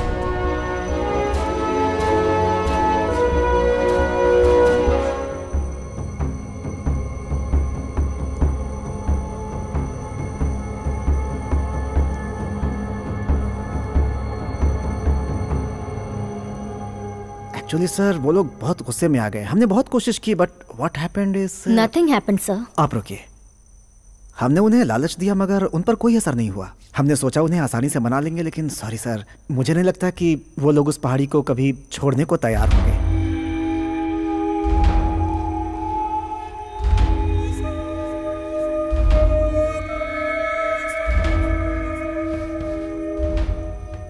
एक्चुअली सर, वो लोग बहुत गुस्से में आ गए। हमने बहुत कोशिश की, but what happened is nothing happened sir. आप रुकिए, हमने उन्हें लालच दिया मगर उन पर कोई असर नहीं हुआ। हमने सोचा उन्हें आसानी से मना लेंगे, लेकिन सॉरी सर, मुझे नहीं लगता कि वो लोग उस पहाड़ी को कभी छोड़ने को तैयार होंगे।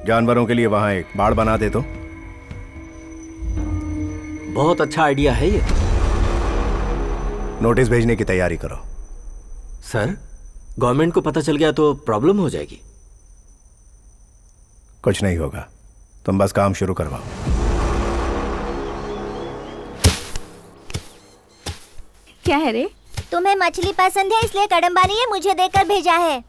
जानवरों के लिए वहां एक बाड़ बना दे तो। बहुत अच्छा आइडिया है ये। नोटिस भेजने की तैयारी करो। सर, गवर्नमेंट को पता चल गया तो प्रॉब्लम हो जाएगी। कुछ नहीं होगा, तुम बस काम शुरू करवाओ। क्या है रे? तुम्हें मछली पसंद है इसलिए कदंबा ने ये मुझे देकर भेजा है।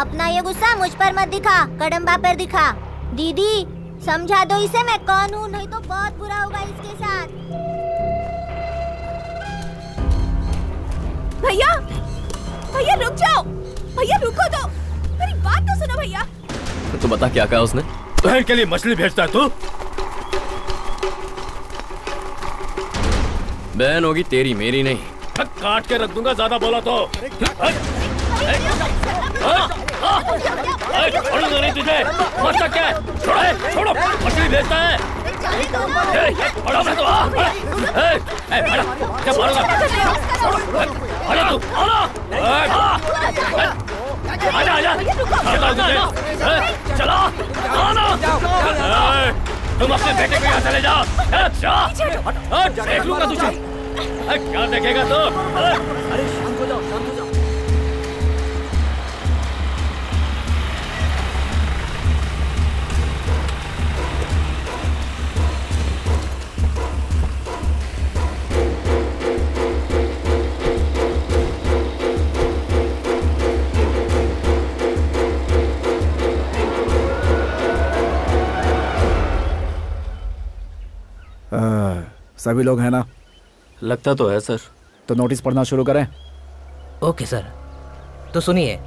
अपना ये गुस्सा मुझ पर मत दिखा, कदंबा पर दिखा। दीदी समझा दो इसे मैं कौन हूँ, नहीं तो बहुत बुरा होगा इसके साथ। भैया, भैया रुक जाओ, भैया रुको तो, मेरी बात तो सुनो भैया। तो बता क्या कहा उसने? बहन के लिए मछली भेजता है तू? बहन होगी तेरी, मेरी नहीं। काट के रख दूंगा ज्यादा बोला तो। नहीं तुझे मरता क्या है? छोड़ो छोड़ो, मछली भेजता है। तुम अपने बेटे को यहाँ चले जाओ, देख लूंगा तुझे। क्या देखेगा तो? अरे शांत हो जाओ, शांत हो जाओ। सभी लोग हैं ना? लगता तो है सर। तो नोटिस पढ़ना शुरू करें। Okay sir. तो सुनिए,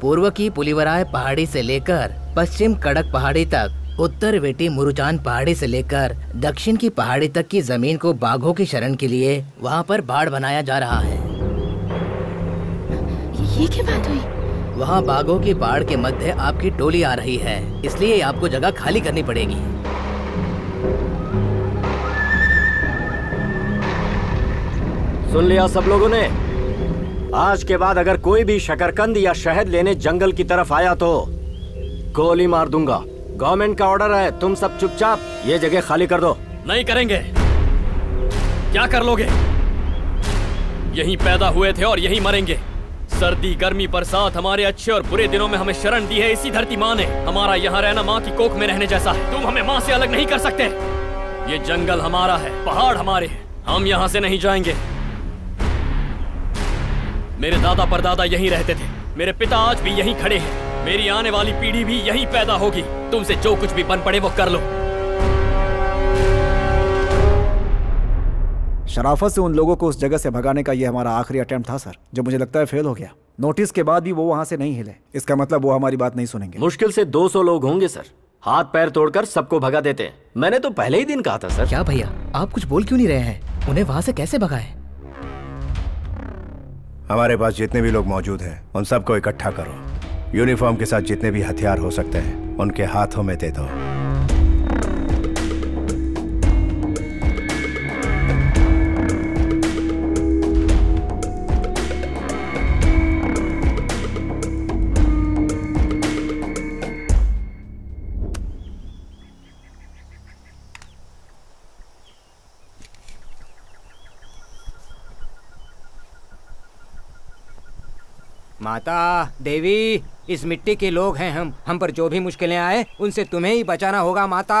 पूर्व की पुलिवराय पहाड़ी से लेकर पश्चिम कड़क पहाड़ी तक, उत्तर वेटी मुरुचान पहाड़ी से लेकर दक्षिण की पहाड़ी तक की जमीन को बाघों की शरण के लिए वहां पर बाड़ बनाया जा रहा है। ये क्या बात हुई? वहां बाघों की बाड़ के मध्य आपकी टोली आ रही है, इसलिए आपको जगह खाली करनी पड़ेगी। सुन लिया सब लोगों ने? आज के बाद अगर कोई भी शकरकंद या शहद लेने जंगल की तरफ आया तो गोली मार दूंगा। गवर्नमेंट का ऑर्डर है, तुम सब चुपचाप ये जगह खाली कर दो। नहीं करेंगे। क्या कर लोगे? यहीं पैदा हुए थे और यहीं मरेंगे। सर्दी गर्मी बरसात, हमारे अच्छे और बुरे दिनों में हमें शरण दी है इसी धरती माँ ने। हमारा यहाँ रहना माँ की कोख में रहने जैसा है। तुम हमें माँ से अलग नहीं कर सकते। ये जंगल हमारा है, पहाड़ हमारे हैं, हम यहाँ से नहीं जाएंगे। मेरे दादा परदादा यहीं रहते थे, मेरे पिता आज भी यहीं खड़े हैं। मेरी आने वाली पीढ़ी भी यही पैदा होगी। तुमसे जो कुछ भी बन पड़े वो कर लो। शराफत से उन लोगों को उस जगह से भगाने का ये हमारा आखिरी अटेम्प्ट था सर, जो मुझे लगता है फेल हो गया। नोटिस के बाद भी वो वहाँ से नहीं हिले, इसका मतलब वो हमारी बात नहीं सुनेंगे। मुश्किल से 200 लोग होंगे सर, हाथ पैर तोड़कर सबको भगा देते हैं। मैंने तो पहले ही दिन कहा था सर। क्या भैया आप कुछ बोल क्यों नहीं रहे हैं? उन्हें वहाँ से कैसे भगाएं? हमारे पास जितने भी लोग मौजूद हैं उन सबको इकट्ठा करो। यूनिफॉर्म के साथ जितने भी हथियार हो सकते हैं उनके हाथों में दे दो। माता देवी, इस मिट्टी के लोग हैं हम पर जो भी मुश्किलें आए उनसे तुम्हें ही बचाना होगा माता।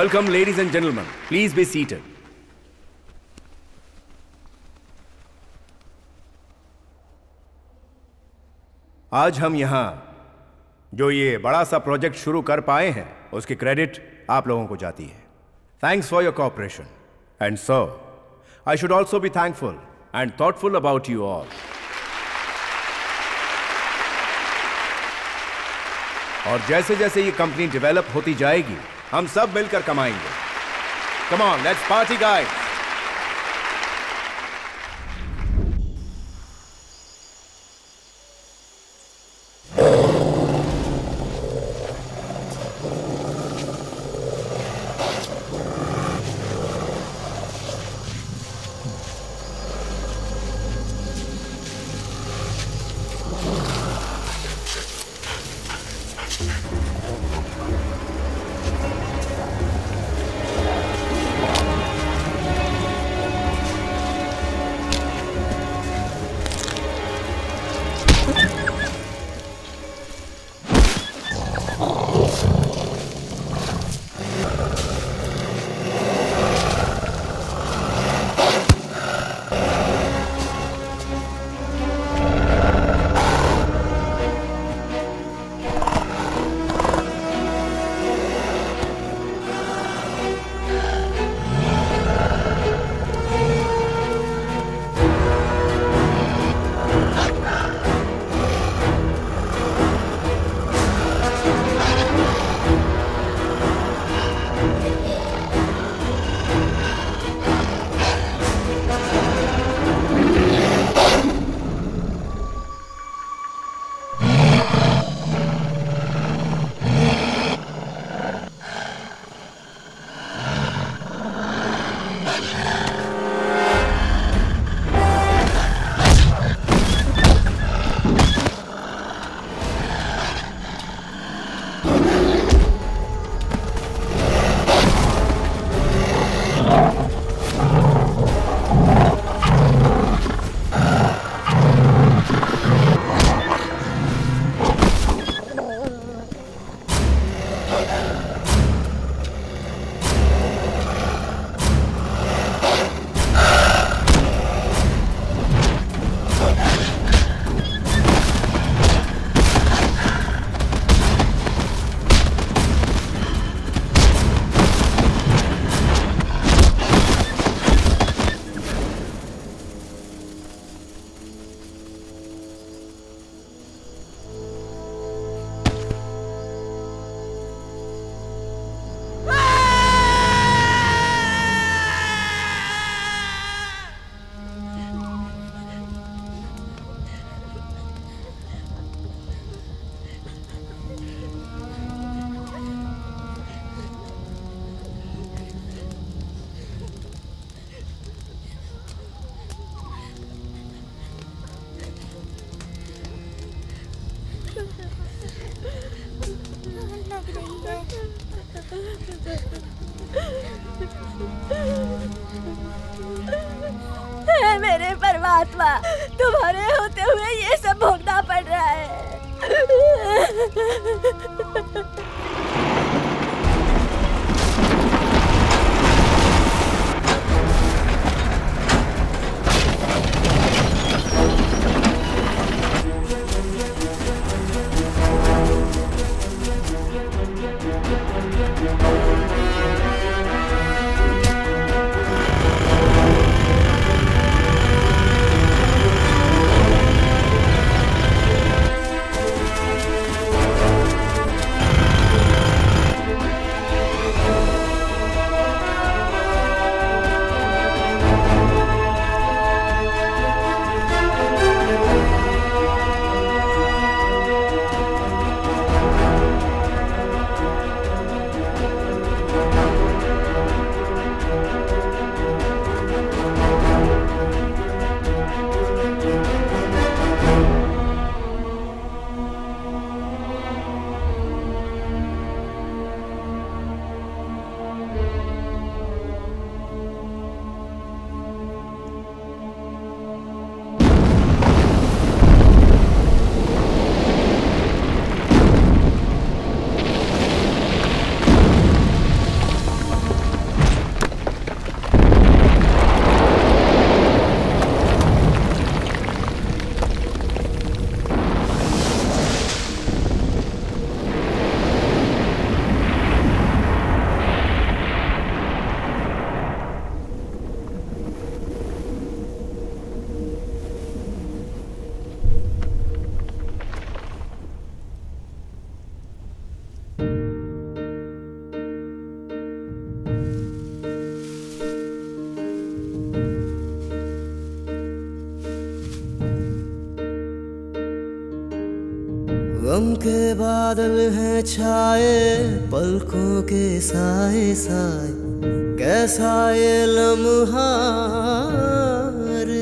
Welcome, ladies and gentlemen. Please be seated. आज हम यहाँ जो ये बड़ा सा प्रोजेक्ट शुरू कर पाए हैं उसकी क्रेडिट आप लोगों को जाती है. Thanks for your cooperation. And so, I should also be thankful and thoughtful about you all. और जैसे जैसे ये कंपनी डेवलप होती जाएगी हम सब मिलकर कमाएंगे. Come on, let's party, guys. गम के बादल हैं छाए, पलकों के साए साए, कैसा ये लम्हा रे,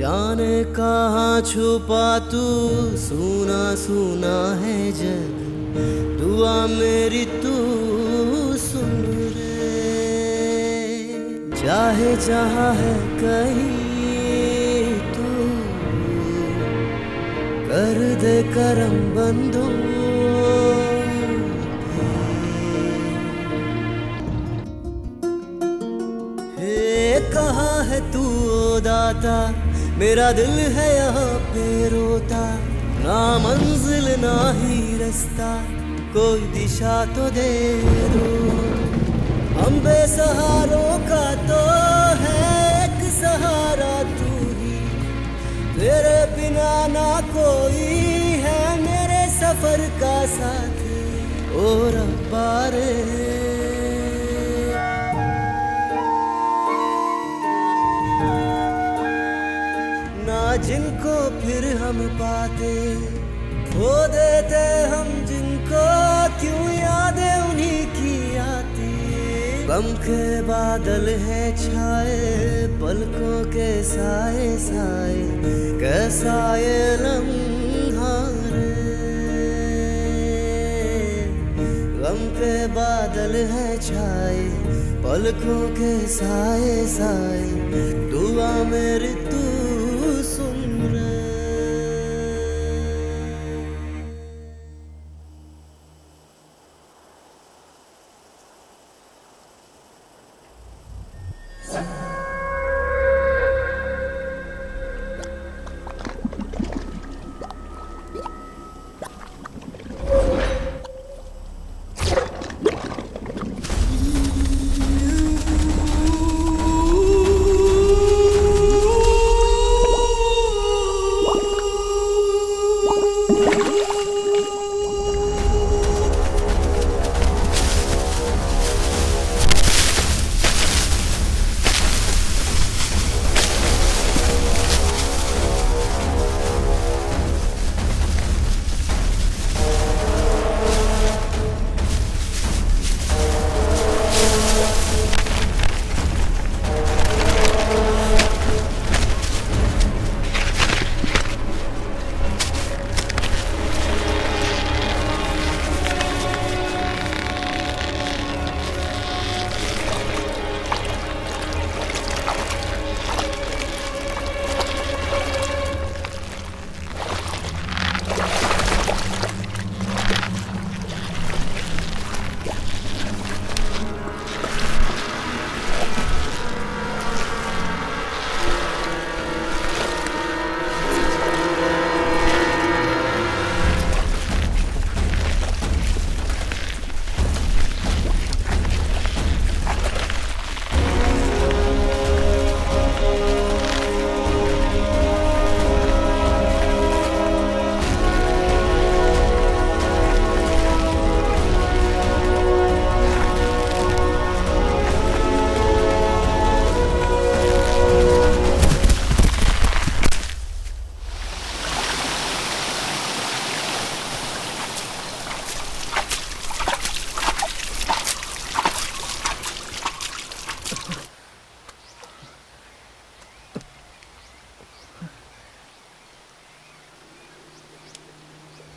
जाने कहाँ छुपा तू, सुना सुना है जग, दुआ मेरी तू सुन रे। चाहे जहाँ है कहीं कर दे करम बंदो, हे कहाँ है तू दाता, मेरा दिल है यहाँ पे रोता, ना मंजिल ना ही रास्ता, कोई दिशा तो दे दो। हम बेसहारों का तो है एक सहारा तू ही, तेरे बिना ना कोई है मेरे सफर का साथी। ओ रब्बा रे, ना जिनको फिर हम पाते, खो देते हम जिनको, क्यों यादें उन्हीं की आती। गम के बादल हैं छाए, पलकों के साए साए, कैसा ये लम्हा रे। गम के बादल हैं छाए, पलकों के साए साए, दुआ मेरी तू सुन रे।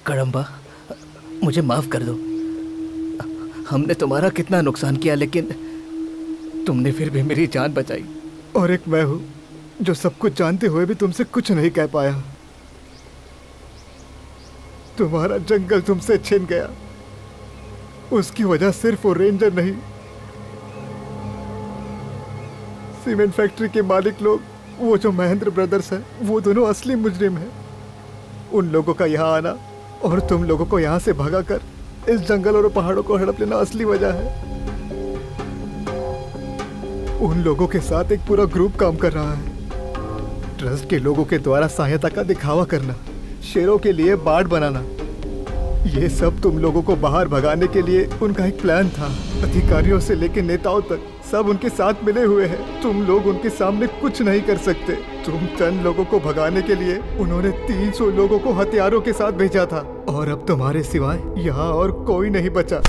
कड़म्बा, मुझे माफ़ कर दो, हमने तुम्हारा कितना नुकसान किया, लेकिन तुमने फिर भी मेरी जान बचाई। और एक मैं हूँ जो सब कुछ जानते हुए भी तुमसे कुछ नहीं कह पाया। तुम्हारा जंगल तुमसे छिन गया, उसकी वजह सिर्फ वो रेंजर नहीं, सीमेंट फैक्ट्री के मालिक लोग, वो जो महेंद्र ब्रदर्स हैं, वो दोनों असली मुजरिम हैं। उन लोगों का यहाँ आना और तुम लोगों को यहाँ से भगा कर इस जंगल और पहाड़ों को हड़प लेना असली वजह है। उन लोगों के साथ एक पूरा ग्रुप काम कर रहा है। ट्रस्ट के लोगों के द्वारा सहायता का दिखावा करना, शेरों के लिए बाड़ बनाना, ये सब तुम लोगों को बाहर भगाने के लिए उनका एक प्लान था। अधिकारियों से लेकर नेताओं तक सब उनके साथ मिले हुए हैं। तुम लोग उनके सामने कुछ नहीं कर सकते। तुम 10 लोगों को भगाने के लिए उन्होंने 300 लोगों को हथियारों के साथ भेजा था और अब तुम्हारे सिवाय यहाँ और कोई नहीं बचा।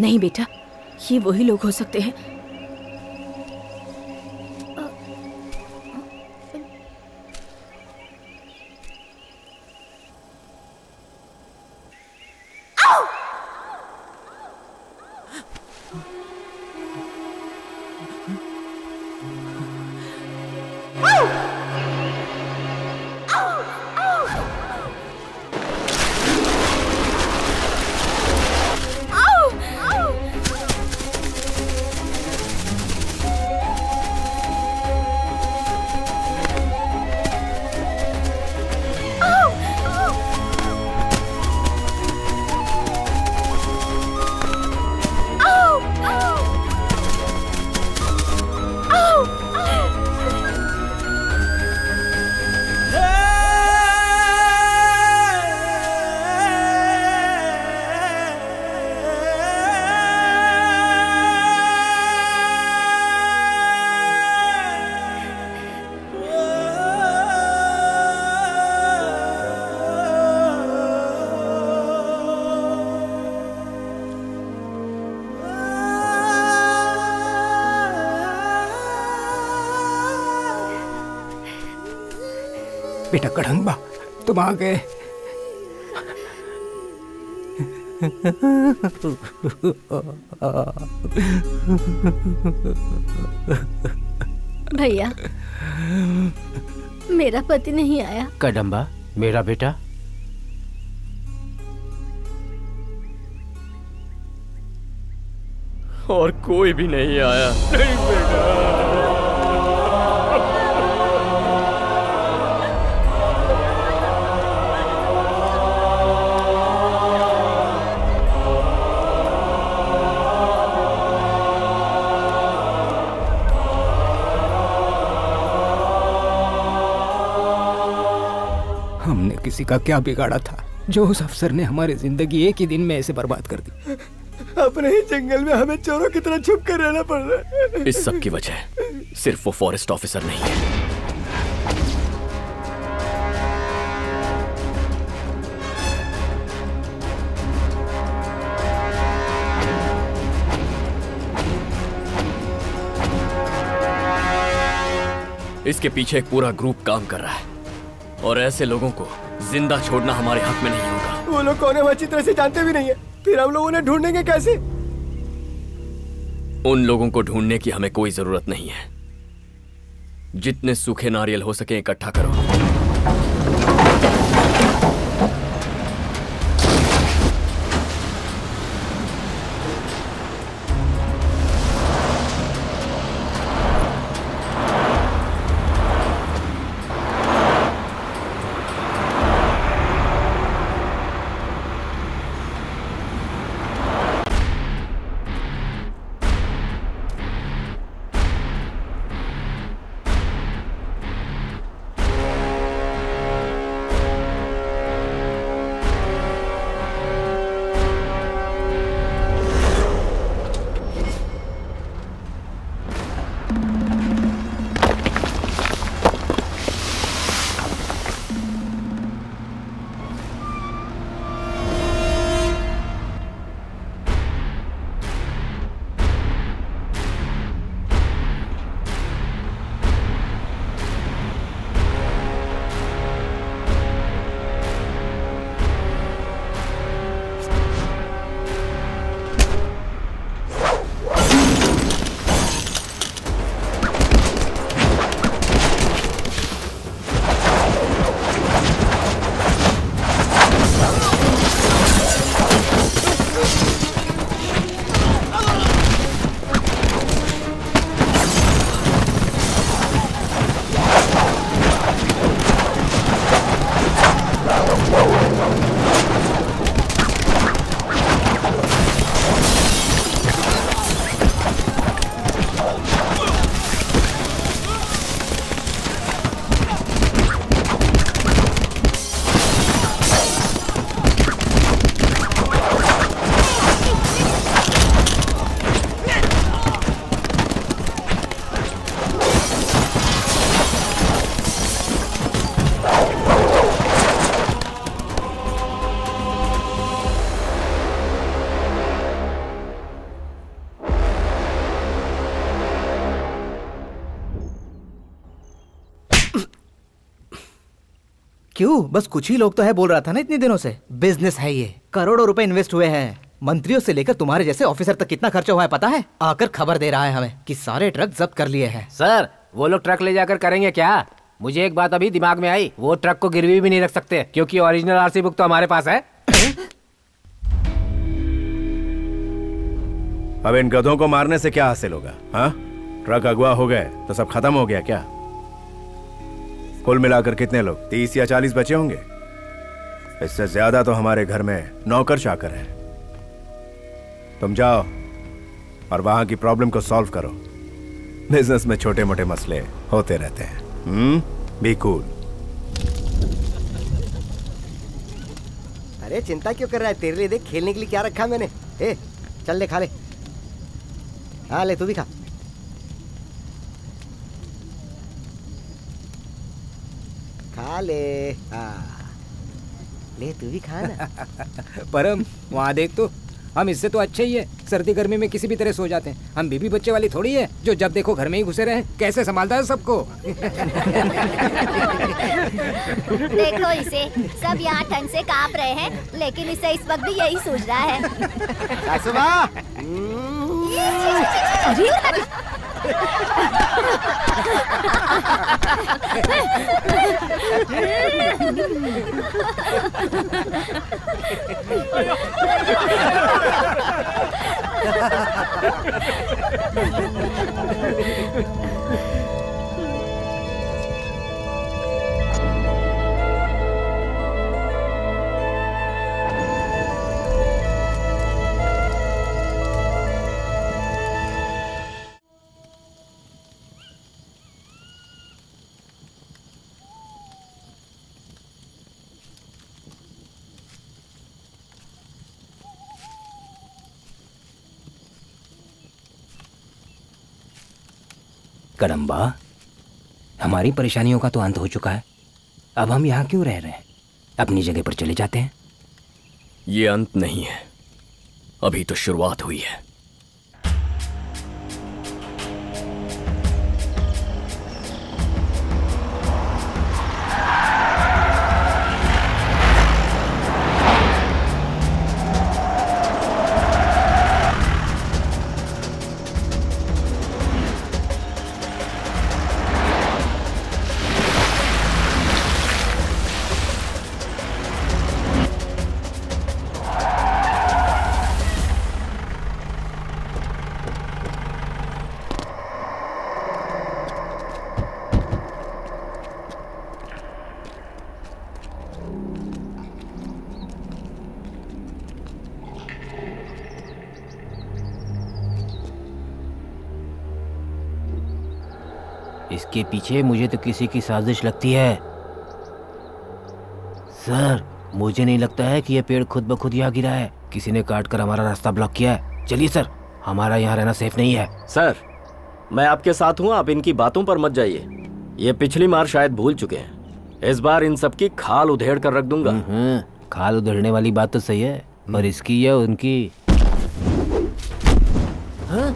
नहीं बेटा, ये वही लोग हो सकते हैं। बेटा कड़ंबा, तुम आ गए। भैया, मेरा पति नहीं आया। कदंबा, मेरा बेटा। और कोई भी नहीं आया। नहीं बेटा। किसी का क्या बिगाड़ा था जो उस अफसर ने हमारी जिंदगी एक ही दिन में ऐसे बर्बाद कर दी। अपने ही जंगल में हमें चोरों की तरह छुप कर रहना पड़ रहा है। इस सब की वजह सिर्फ वो फॉरेस्ट ऑफिसर नहीं है। इसके पीछे एक पूरा ग्रुप काम कर रहा है और ऐसे लोगों को जिंदा छोड़ना हमारे हाथ में नहीं होगा। वो लोग कौन है अच्छी तरह से जानते भी नहीं है, फिर हम लोग उन्हें ढूंढेंगे कैसे? उन लोगों को ढूंढने की हमें कोई जरूरत नहीं है। जितने सूखे नारियल हो सके इकट्ठा करो। क्यों, बस कुछ ही लोग तो है, बोल रहा था ना इतने दिनों से। बिजनेस है ये, करोड़ों रुपए इन्वेस्ट हुए हैं। मंत्रियों से लेकर तुम्हारे जैसे ऑफिसर तक कितना खर्चा हुआ है पता है? आकर खबर दे रहा है हमें कि सारे ट्रक जब्त कर लिए हैं। सर, वो लोग ट्रक ले जाकर करेंगे क्या? मुझे एक बात अभी दिमाग में आई, वो ट्रक को गिरवी भी नहीं रख सकते क्योंकि ओरिजिनल आरसी बुक तो हमारे पास है। अब इन गधों को मारने से क्या हासिल होगा? हाँ, ट्रक अगवा हो गए तो सब खत्म हो गया क्या? कुल मिलाकर कितने लोग, 30 या 40 बचे होंगे। इससे ज्यादा तो हमारे घर में नौकर चाकर हैं। तुम जाओ और वहां की प्रॉब्लम को सॉल्व करो। बिजनेस में छोटे मोटे मसले होते रहते हैं। Be cool. अरे चिंता क्यों कर रहा है, तेरे लिए देख खेलने के लिए क्या रखा मैंने। ए, चल ले खा ले। हाँ ले, तू भी खा। ले तू भी खा ना। परम, वहाँ देख तो, हम इससे तो अच्छे ही है। सर्दी गर्मी में किसी भी तरह सो जाते हैं। हम बीबी बच्चे वाली थोड़ी है जो जब देखो घर में ही घुसे रहे। कैसे संभालता है सबको। देखो इसे, सब यहाँ ठंड से कांप रहे हैं, लेकिन इसे इस वक्त भी यही सूझ रहा है। कदंबा, हमारी परेशानियों का तो अंत हो चुका है। अब हम यहाँ क्यों रह रहे हैं? अपनी जगह पर चले जाते हैं। ये अंत नहीं है, अभी तो शुरुआत हुई है। इसके पीछे मुझे तो किसी की साजिश लगती है। सर, मुझे नहीं लगता है कि यह पेड़ खुद ब खुद यहाँ गिरा है। किसी ने काट कर हमारा रास्ता ब्लॉक किया है। चलिए सर, हमारा यहाँ रहना सेफ नहीं है। सर, मैं आपके साथ हूँ, आप इनकी बातों पर मत जाइए। ये पिछली बार शायद भूल चुके हैं, इस बार इन सबकी खाल उधेड़ कर रख दूंगा। खाल उधेड़ने वाली बात तो सही है, पर इसकी या उनकी। हाँ?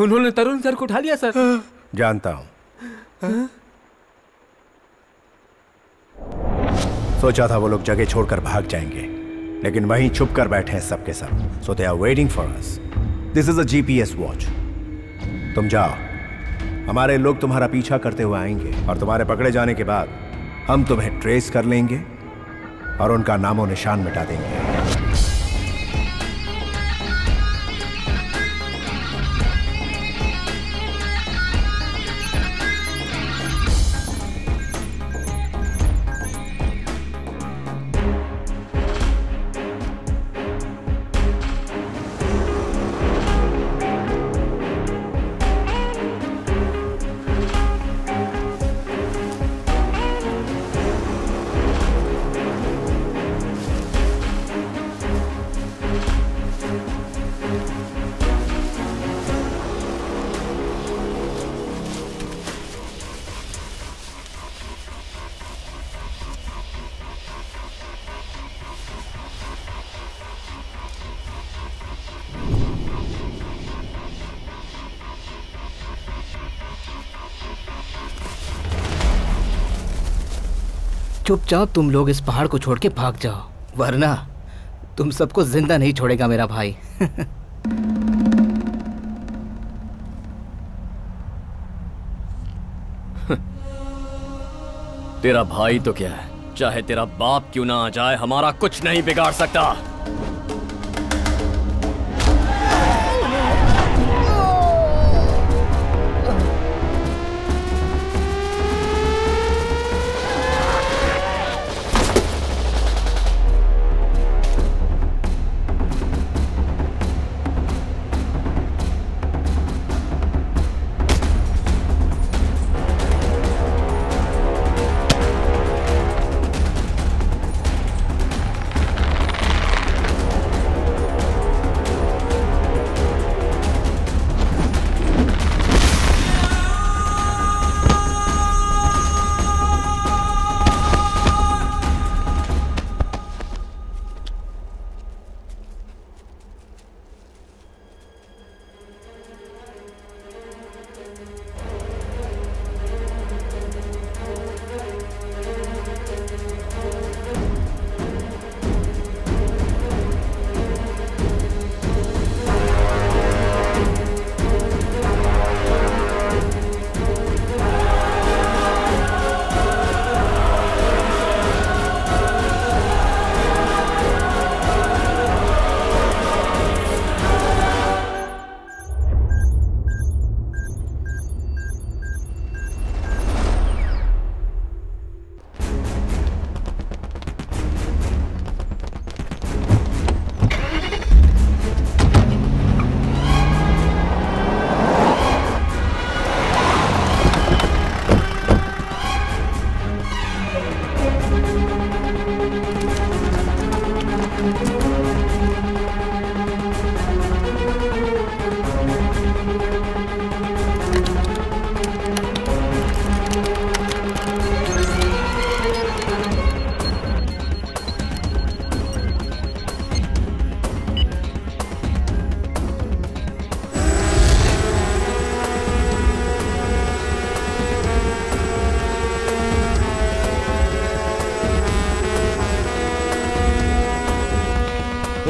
उन्होंने तरुण सर को उठा लिया। सर, जानता हूं, सोचा था वो लोग जगह छोड़कर भाग जाएंगे, लेकिन वहीं छुप कर बैठे हैं सबके सब। So they are waiting for us. This is a GPS watch. तुम जाओ, हमारे लोग तुम्हारा पीछा करते हुए आएंगे और तुम्हारे पकड़े जाने के बाद हम तुम्हें ट्रेस कर लेंगे और उनका नामो निशान मिटा देंगे। चुपचाप तुम लोग इस पहाड़ को छोड़ के भाग जाओ, वरना तुम सबको जिंदा नहीं छोड़ेगा मेरा भाई। तेरा भाई तो क्या है, चाहे तेरा बाप क्यों ना आ जाए, हमारा कुछ नहीं बिगाड़ सकता।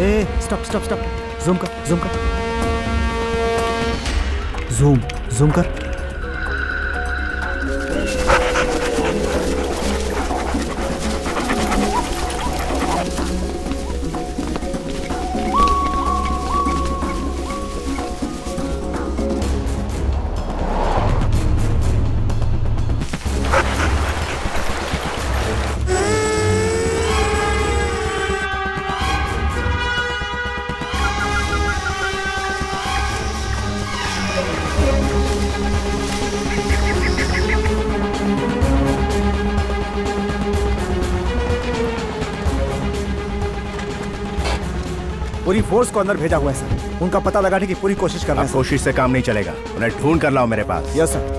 ए स्टॉप स्टॉप स्टॉप, ज़ूम कर। पूरी फोर्स को अंदर भेजा हुआ है सर, उनका पता लगाने की पूरी कोशिश कर रहा है। कोशिश से काम नहीं चलेगा, उन्हें ढूंढ कर लाओ मेरे पास। Yes sir.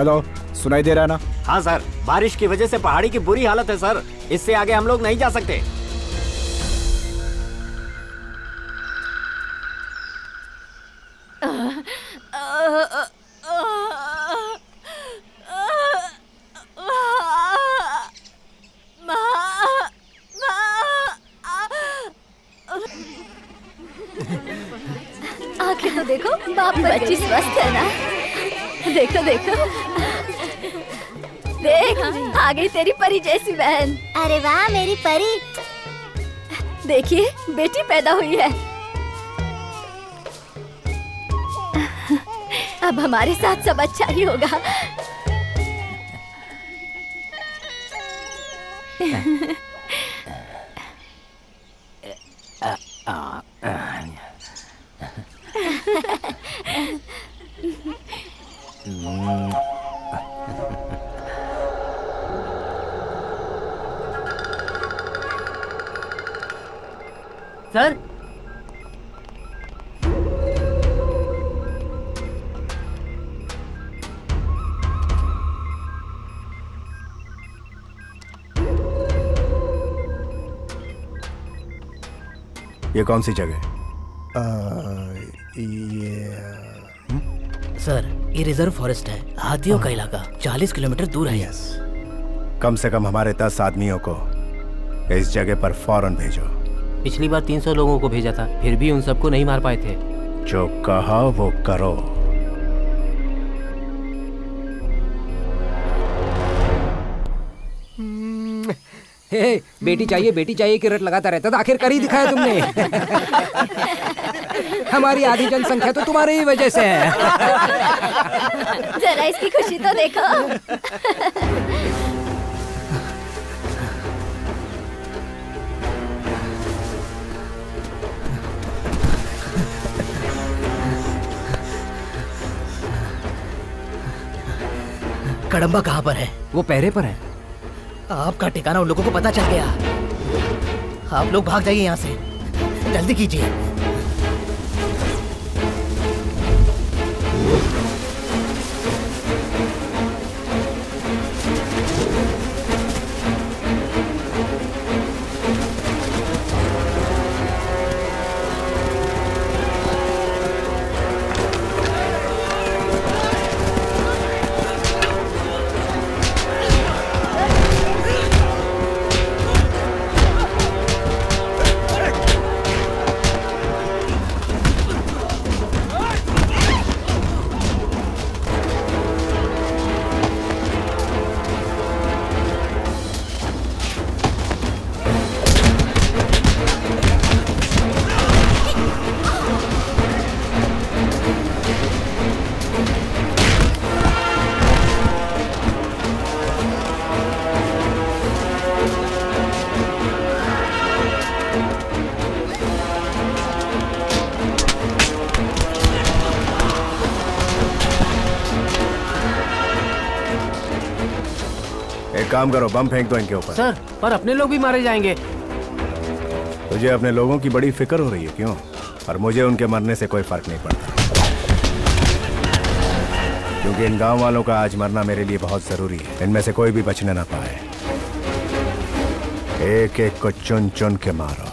हेलो, सुनाई दे रहा है ना? हाँ सर, बारिश की वजह से पहाड़ी की बुरी हालत है सर, इससे आगे हम लोग नहीं जा सकते। आके तो देखो, बाप बच्ची स्वस्थ है ना? देखो देखो, देख आ गई तेरी परी जैसी बहन। अरे वाह मेरी परी, देखिए बेटी पैदा हुई है। अब हमारे साथ सब अच्छा ही होगा। सर, ये कौन सी जगह है? सर, ये रिजर्व फॉरेस्ट है, हाथियों का इलाका, 40 किलोमीटर दूर है। यस। कम से कम हमारे 10 आदमियों को इस जगह पर फौरन भेजो। पिछली बार 300 लोगों को भेजा था, फिर भी उन सबको नहीं मार पाए थे। जो कहा वो करो। हे, बेटी चाहिए कि रट लगाता रहता था, आखिर कर ही दिखाया तुमने। हमारी आधी जनसंख्या तो तुम्हारी ही वजह से है। जरा इसकी खुशी तो देखो। कदंबन कहाँ पर है? वो पहरे पर है। आपका ठिकाना उन लोगों को पता चल गया। आप लोग भाग जाइए यहाँ से, जल्दी कीजिए। काम करो, बम फेंक दो इनके ऊपर। सर, पर अपने लोग भी मारे जाएंगे। तुझे अपने लोगों की बड़ी फिक्र हो रही है क्यों? और मुझे उनके मरने से कोई फर्क नहीं पड़ता, क्योंकि इन गाँव वालों का आज मरना मेरे लिए बहुत जरूरी है। इनमें से कोई भी बचने ना पाए। एक एक को चुन चुन के मारो।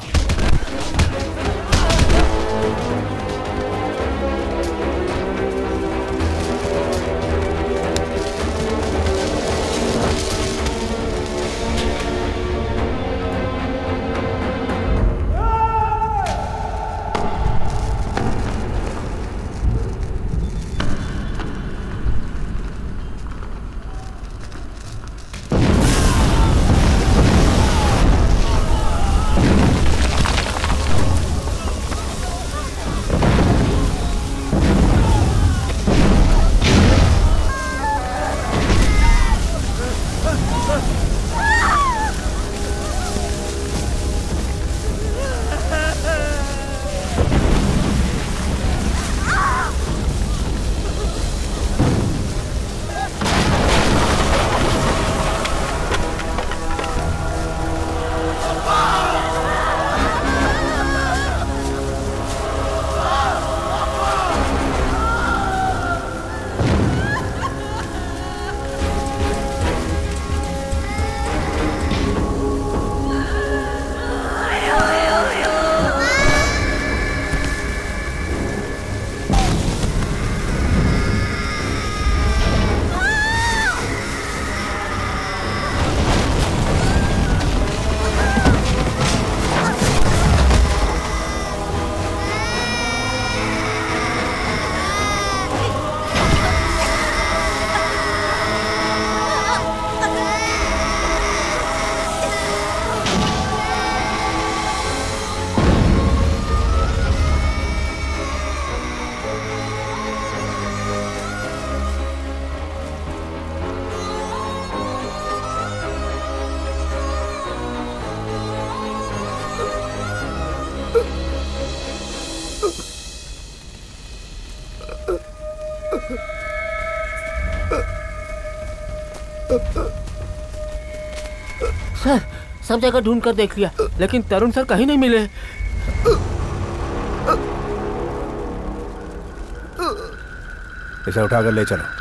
सर, सब जगह ढूंढ कर देख लिया, लेकिन तरुण सर कहीं नहीं मिले। इसे उठाकर ले चलो।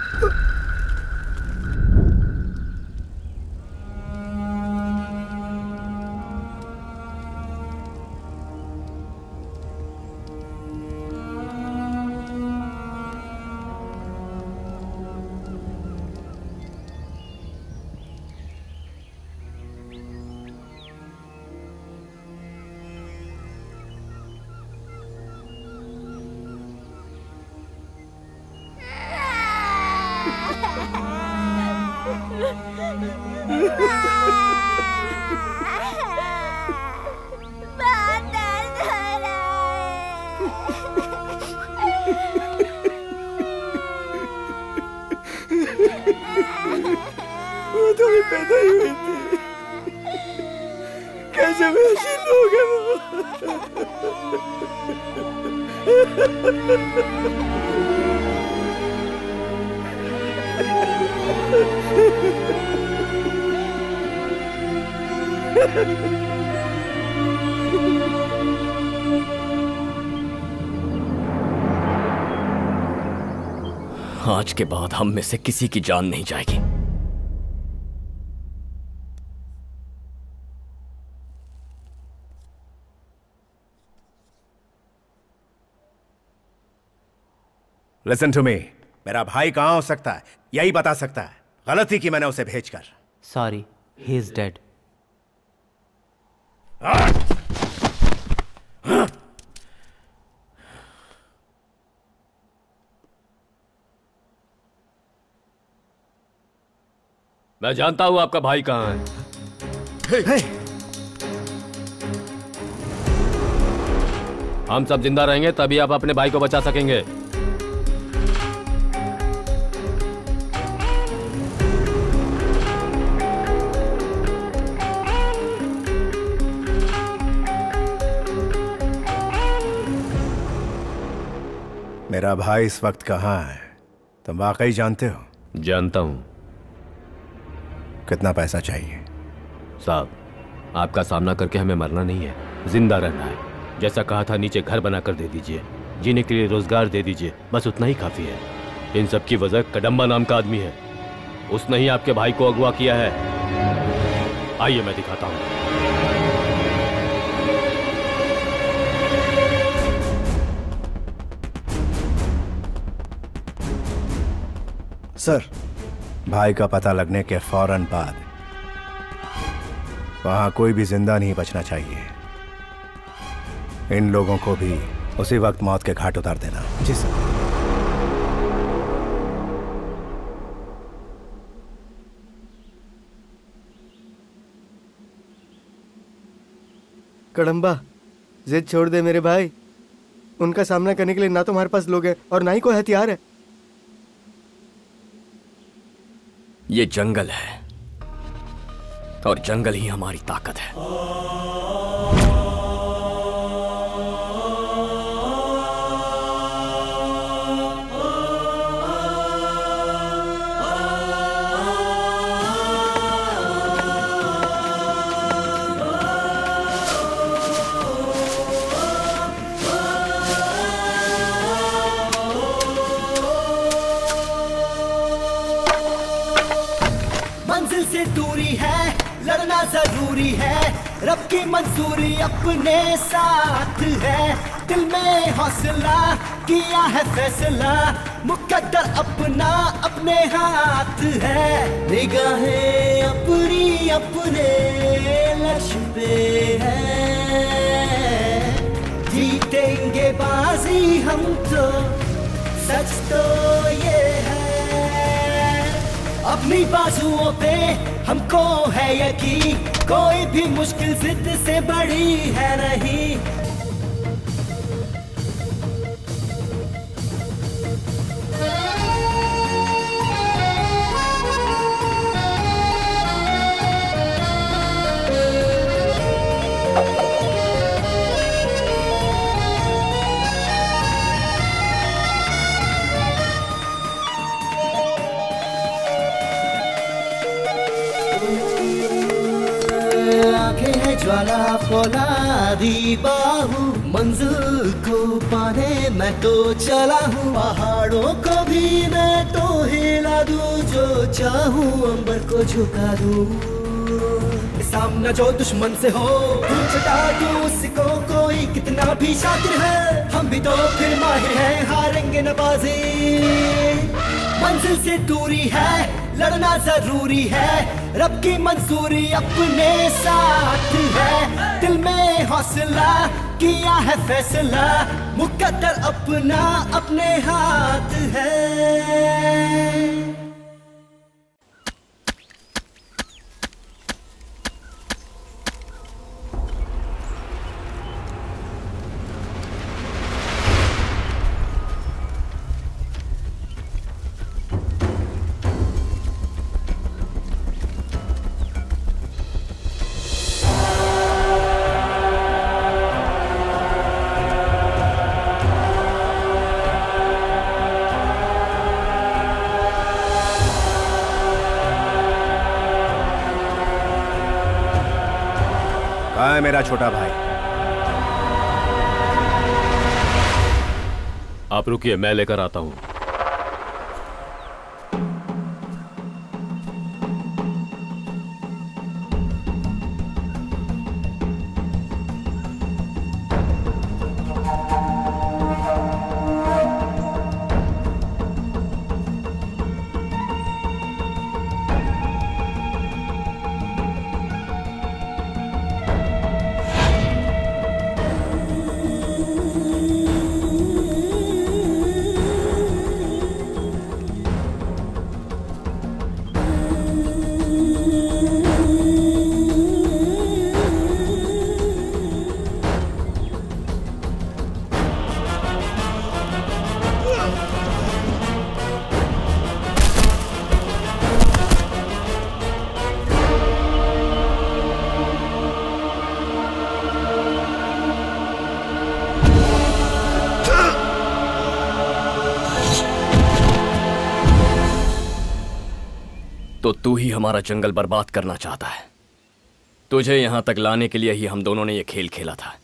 आज के बाद हम में से किसी की जान नहीं जाएगी। Listen to me, मेरा भाई कहाँ हो सकता है यही बता सकता है। गलती की मैंने उसे भेजकर। Sorry, he is dead. मैं जानता हूं आपका भाई कहाँ है। Hey. Hey. हम सब जिंदा रहेंगे तभी आप अपने भाई को बचा सकेंगे। मेरा भाई इस वक्त कहाँ है तुम वाकई जानते हो? जानता हूं। कितना पैसा चाहिए? साहब, आपका सामना करके हमें मरना नहीं है, जिंदा रहना है। जैसा कहा था, नीचे घर बनाकर दे दीजिए, जीने के लिए रोजगार दे दीजिए, बस उतना ही काफी है। इन सब की वजह कदंबन नाम का आदमी है, उसने ही आपके भाई को अगवा किया है। आइए मैं दिखाता हूँ। सर, भाई का पता लगने के फौरन बाद वहां कोई भी जिंदा नहीं बचना चाहिए। इन लोगों को भी उसी वक्त मौत के घाट उतार देना। जी सर। कदंबा, जिद छोड़ दे मेरे भाई। उनका सामना करने के लिए ना तो हमारे पास लोग हैं और ना ही कोई हथियार है। ये जंगल है और जंगल ही हमारी ताकत है। जरूरी है रब की मंजूरी अपने साथ है, दिल में हौसला किया है फैसला, मुकद्दर अपना अपने हाथ है। निगाहें अपनी अपने लक्ष्य पे है, जीतेंगे बाजी हम तो, सच तो ये है। अपनी बाजुओं पे हमको है यकीन, कोई भी मुश्किल जिद से बड़ी है नहीं। ज्वाला खोला दी बाहू, मंजिल को पाने मैं तो चला हूँ, पहाड़ों को भी मैं तो हिला दूँ, जो चाहूँ अंबर को झुका दूँ। सामना जो दुश्मन से हो छुटा दूँ उसको, कोई कितना भी शातिर है हम भी तो फिर माहिर हैं, हारेंगे न बाजी। मंजिल से दूरी है लड़ना जरूरी है, रब की मंजूरी अपने साथ है, दिल में हौसला किया है फैसला, मुकद्दर अपना अपने हाथ है। मेरा छोटा भाई, आप रुकिए, मैं लेकर आता हूं। तो तू ही हमारा जंगल बर्बाद करना चाहता है। तुझे यहां तक लाने के लिए ही हम दोनों ने यह खेल खेला था।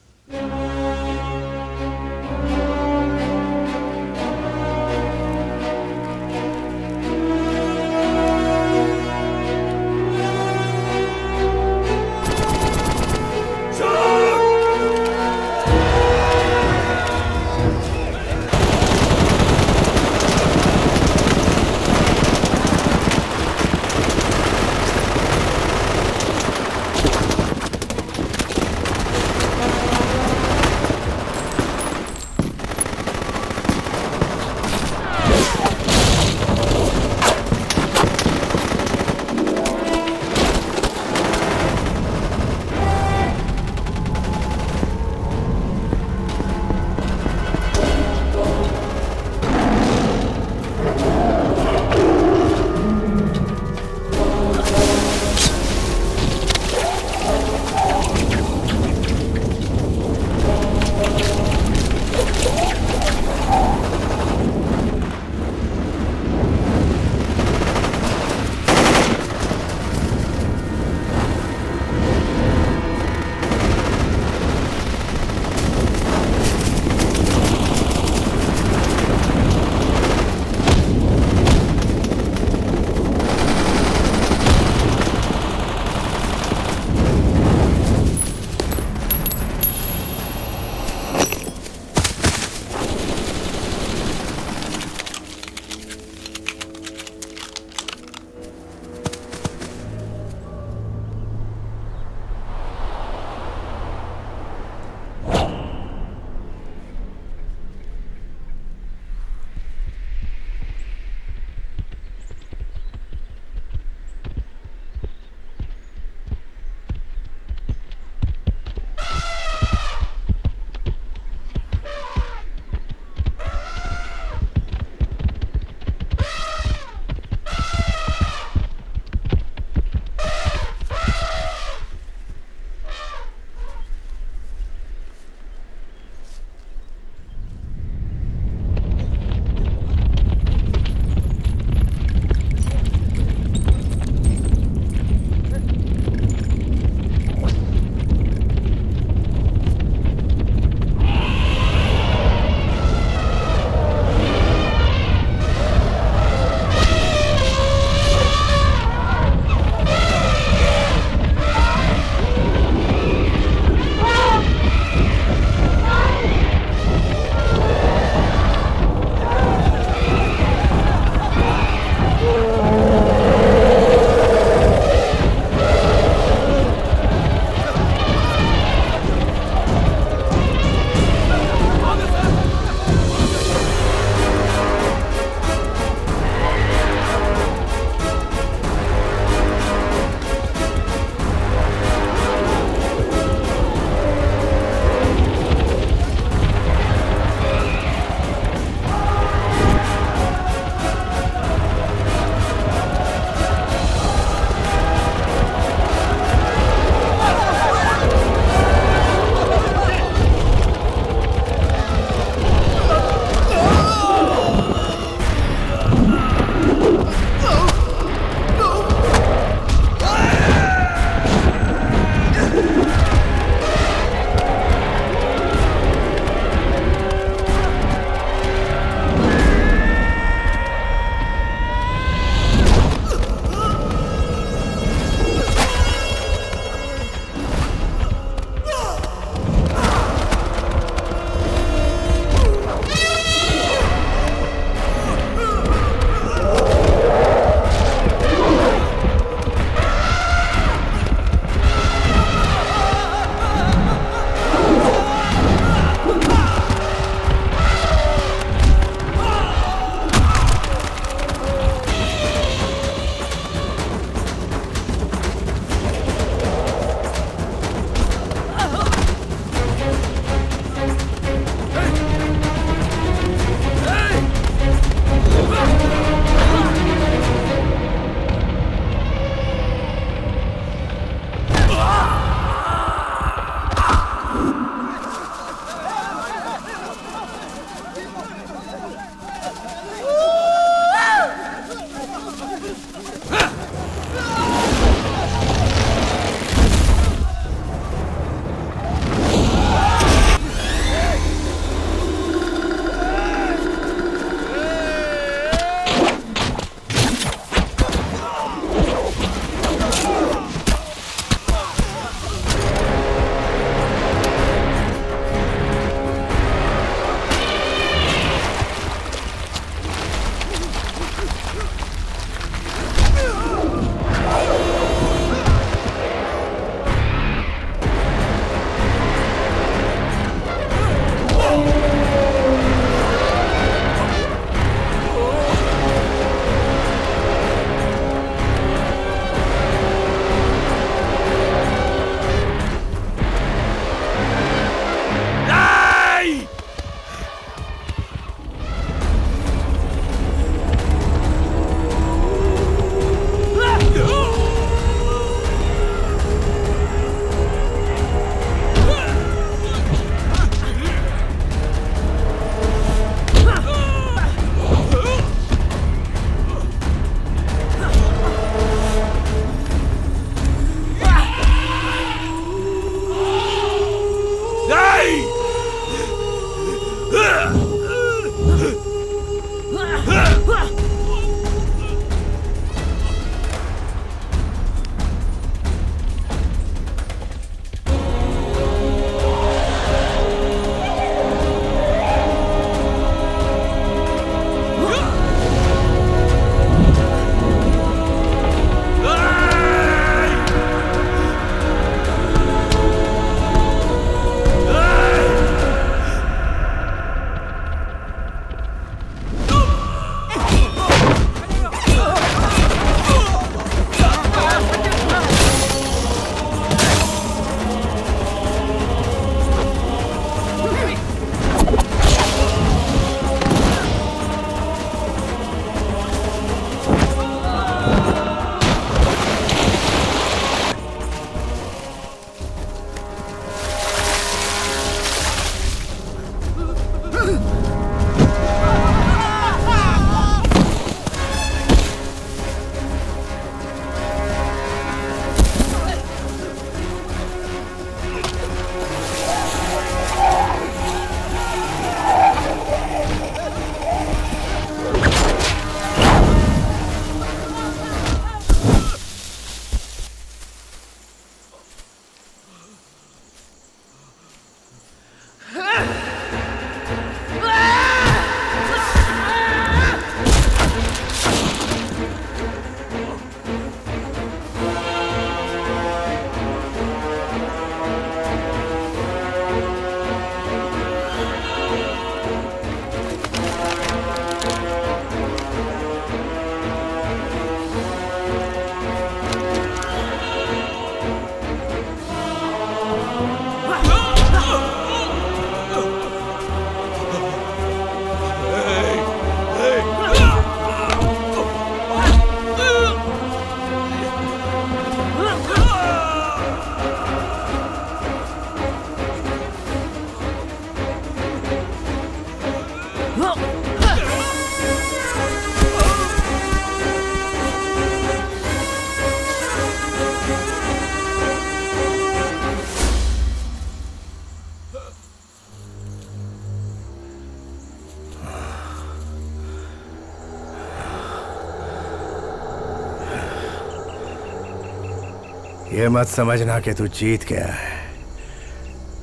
ये मत समझना कि तू जीत गया है।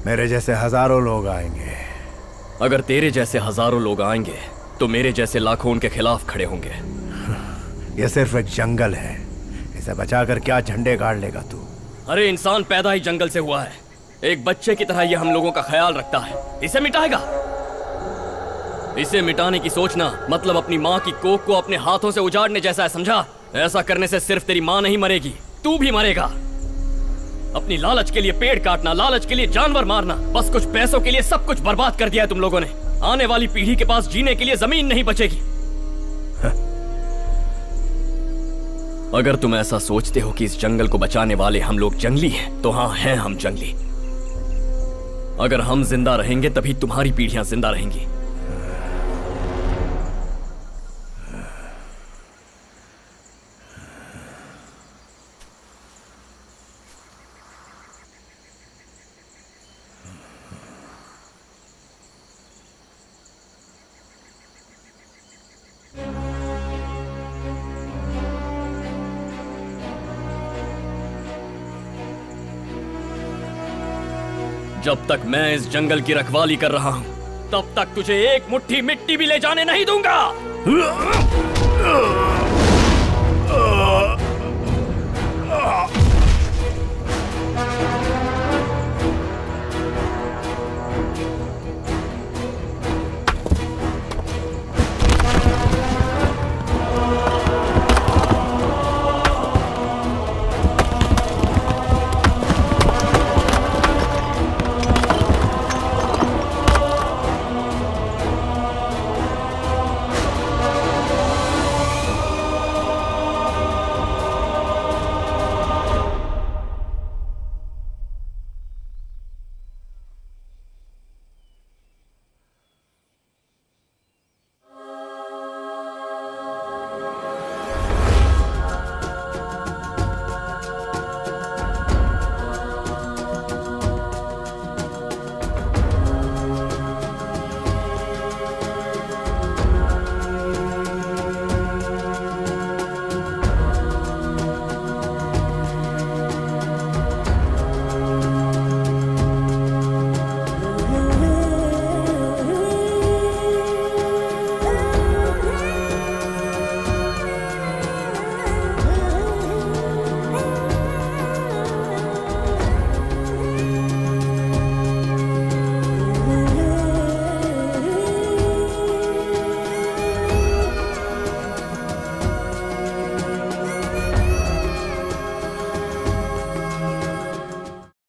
मेरे जैसे हजारों लोग आएंगे। अगर तेरे जैसे हजारों लोग आएंगे तो मेरे जैसे लाखों उनके खिलाफ खड़े होंगे। यह सिर्फ एक जंगल है, इसे बचाकर क्या झंडे गाड़ लेगा तू? अरे इंसान पैदा ही जंगल से हुआ है। एक बच्चे की तरह यह हम लोगों का ख्याल रखता है। इसे मिटाएगा? इसे मिटाने की सोचना मतलब अपनी माँ की कोख को अपने हाथों से उजाड़ने जैसा है, समझा? ऐसा करने से सिर्फ तेरी माँ नहीं मरेगी, तू भी मरेगा। अपनी लालच के लिए पेड़ काटना, लालच के लिए जानवर मारना, बस कुछ पैसों के लिए सब कुछ बर्बाद कर दिया है तुम लोगों ने। आने वाली पीढ़ी के पास जीने के लिए जमीन नहीं बचेगी। अगर तुम ऐसा सोचते हो कि इस जंगल को बचाने वाले हम लोग जंगली हैं, तो हाँ हैं हम जंगली। अगर हम जिंदा रहेंगे तभी तुम्हारी पीढ़ियां जिंदा रहेंगी। जब तक मैं इस जंगल की रखवाली कर रहा हूँ, तब तक तुझे एक मुट्ठी मिट्टी भी ले जाने नहीं दूंगा।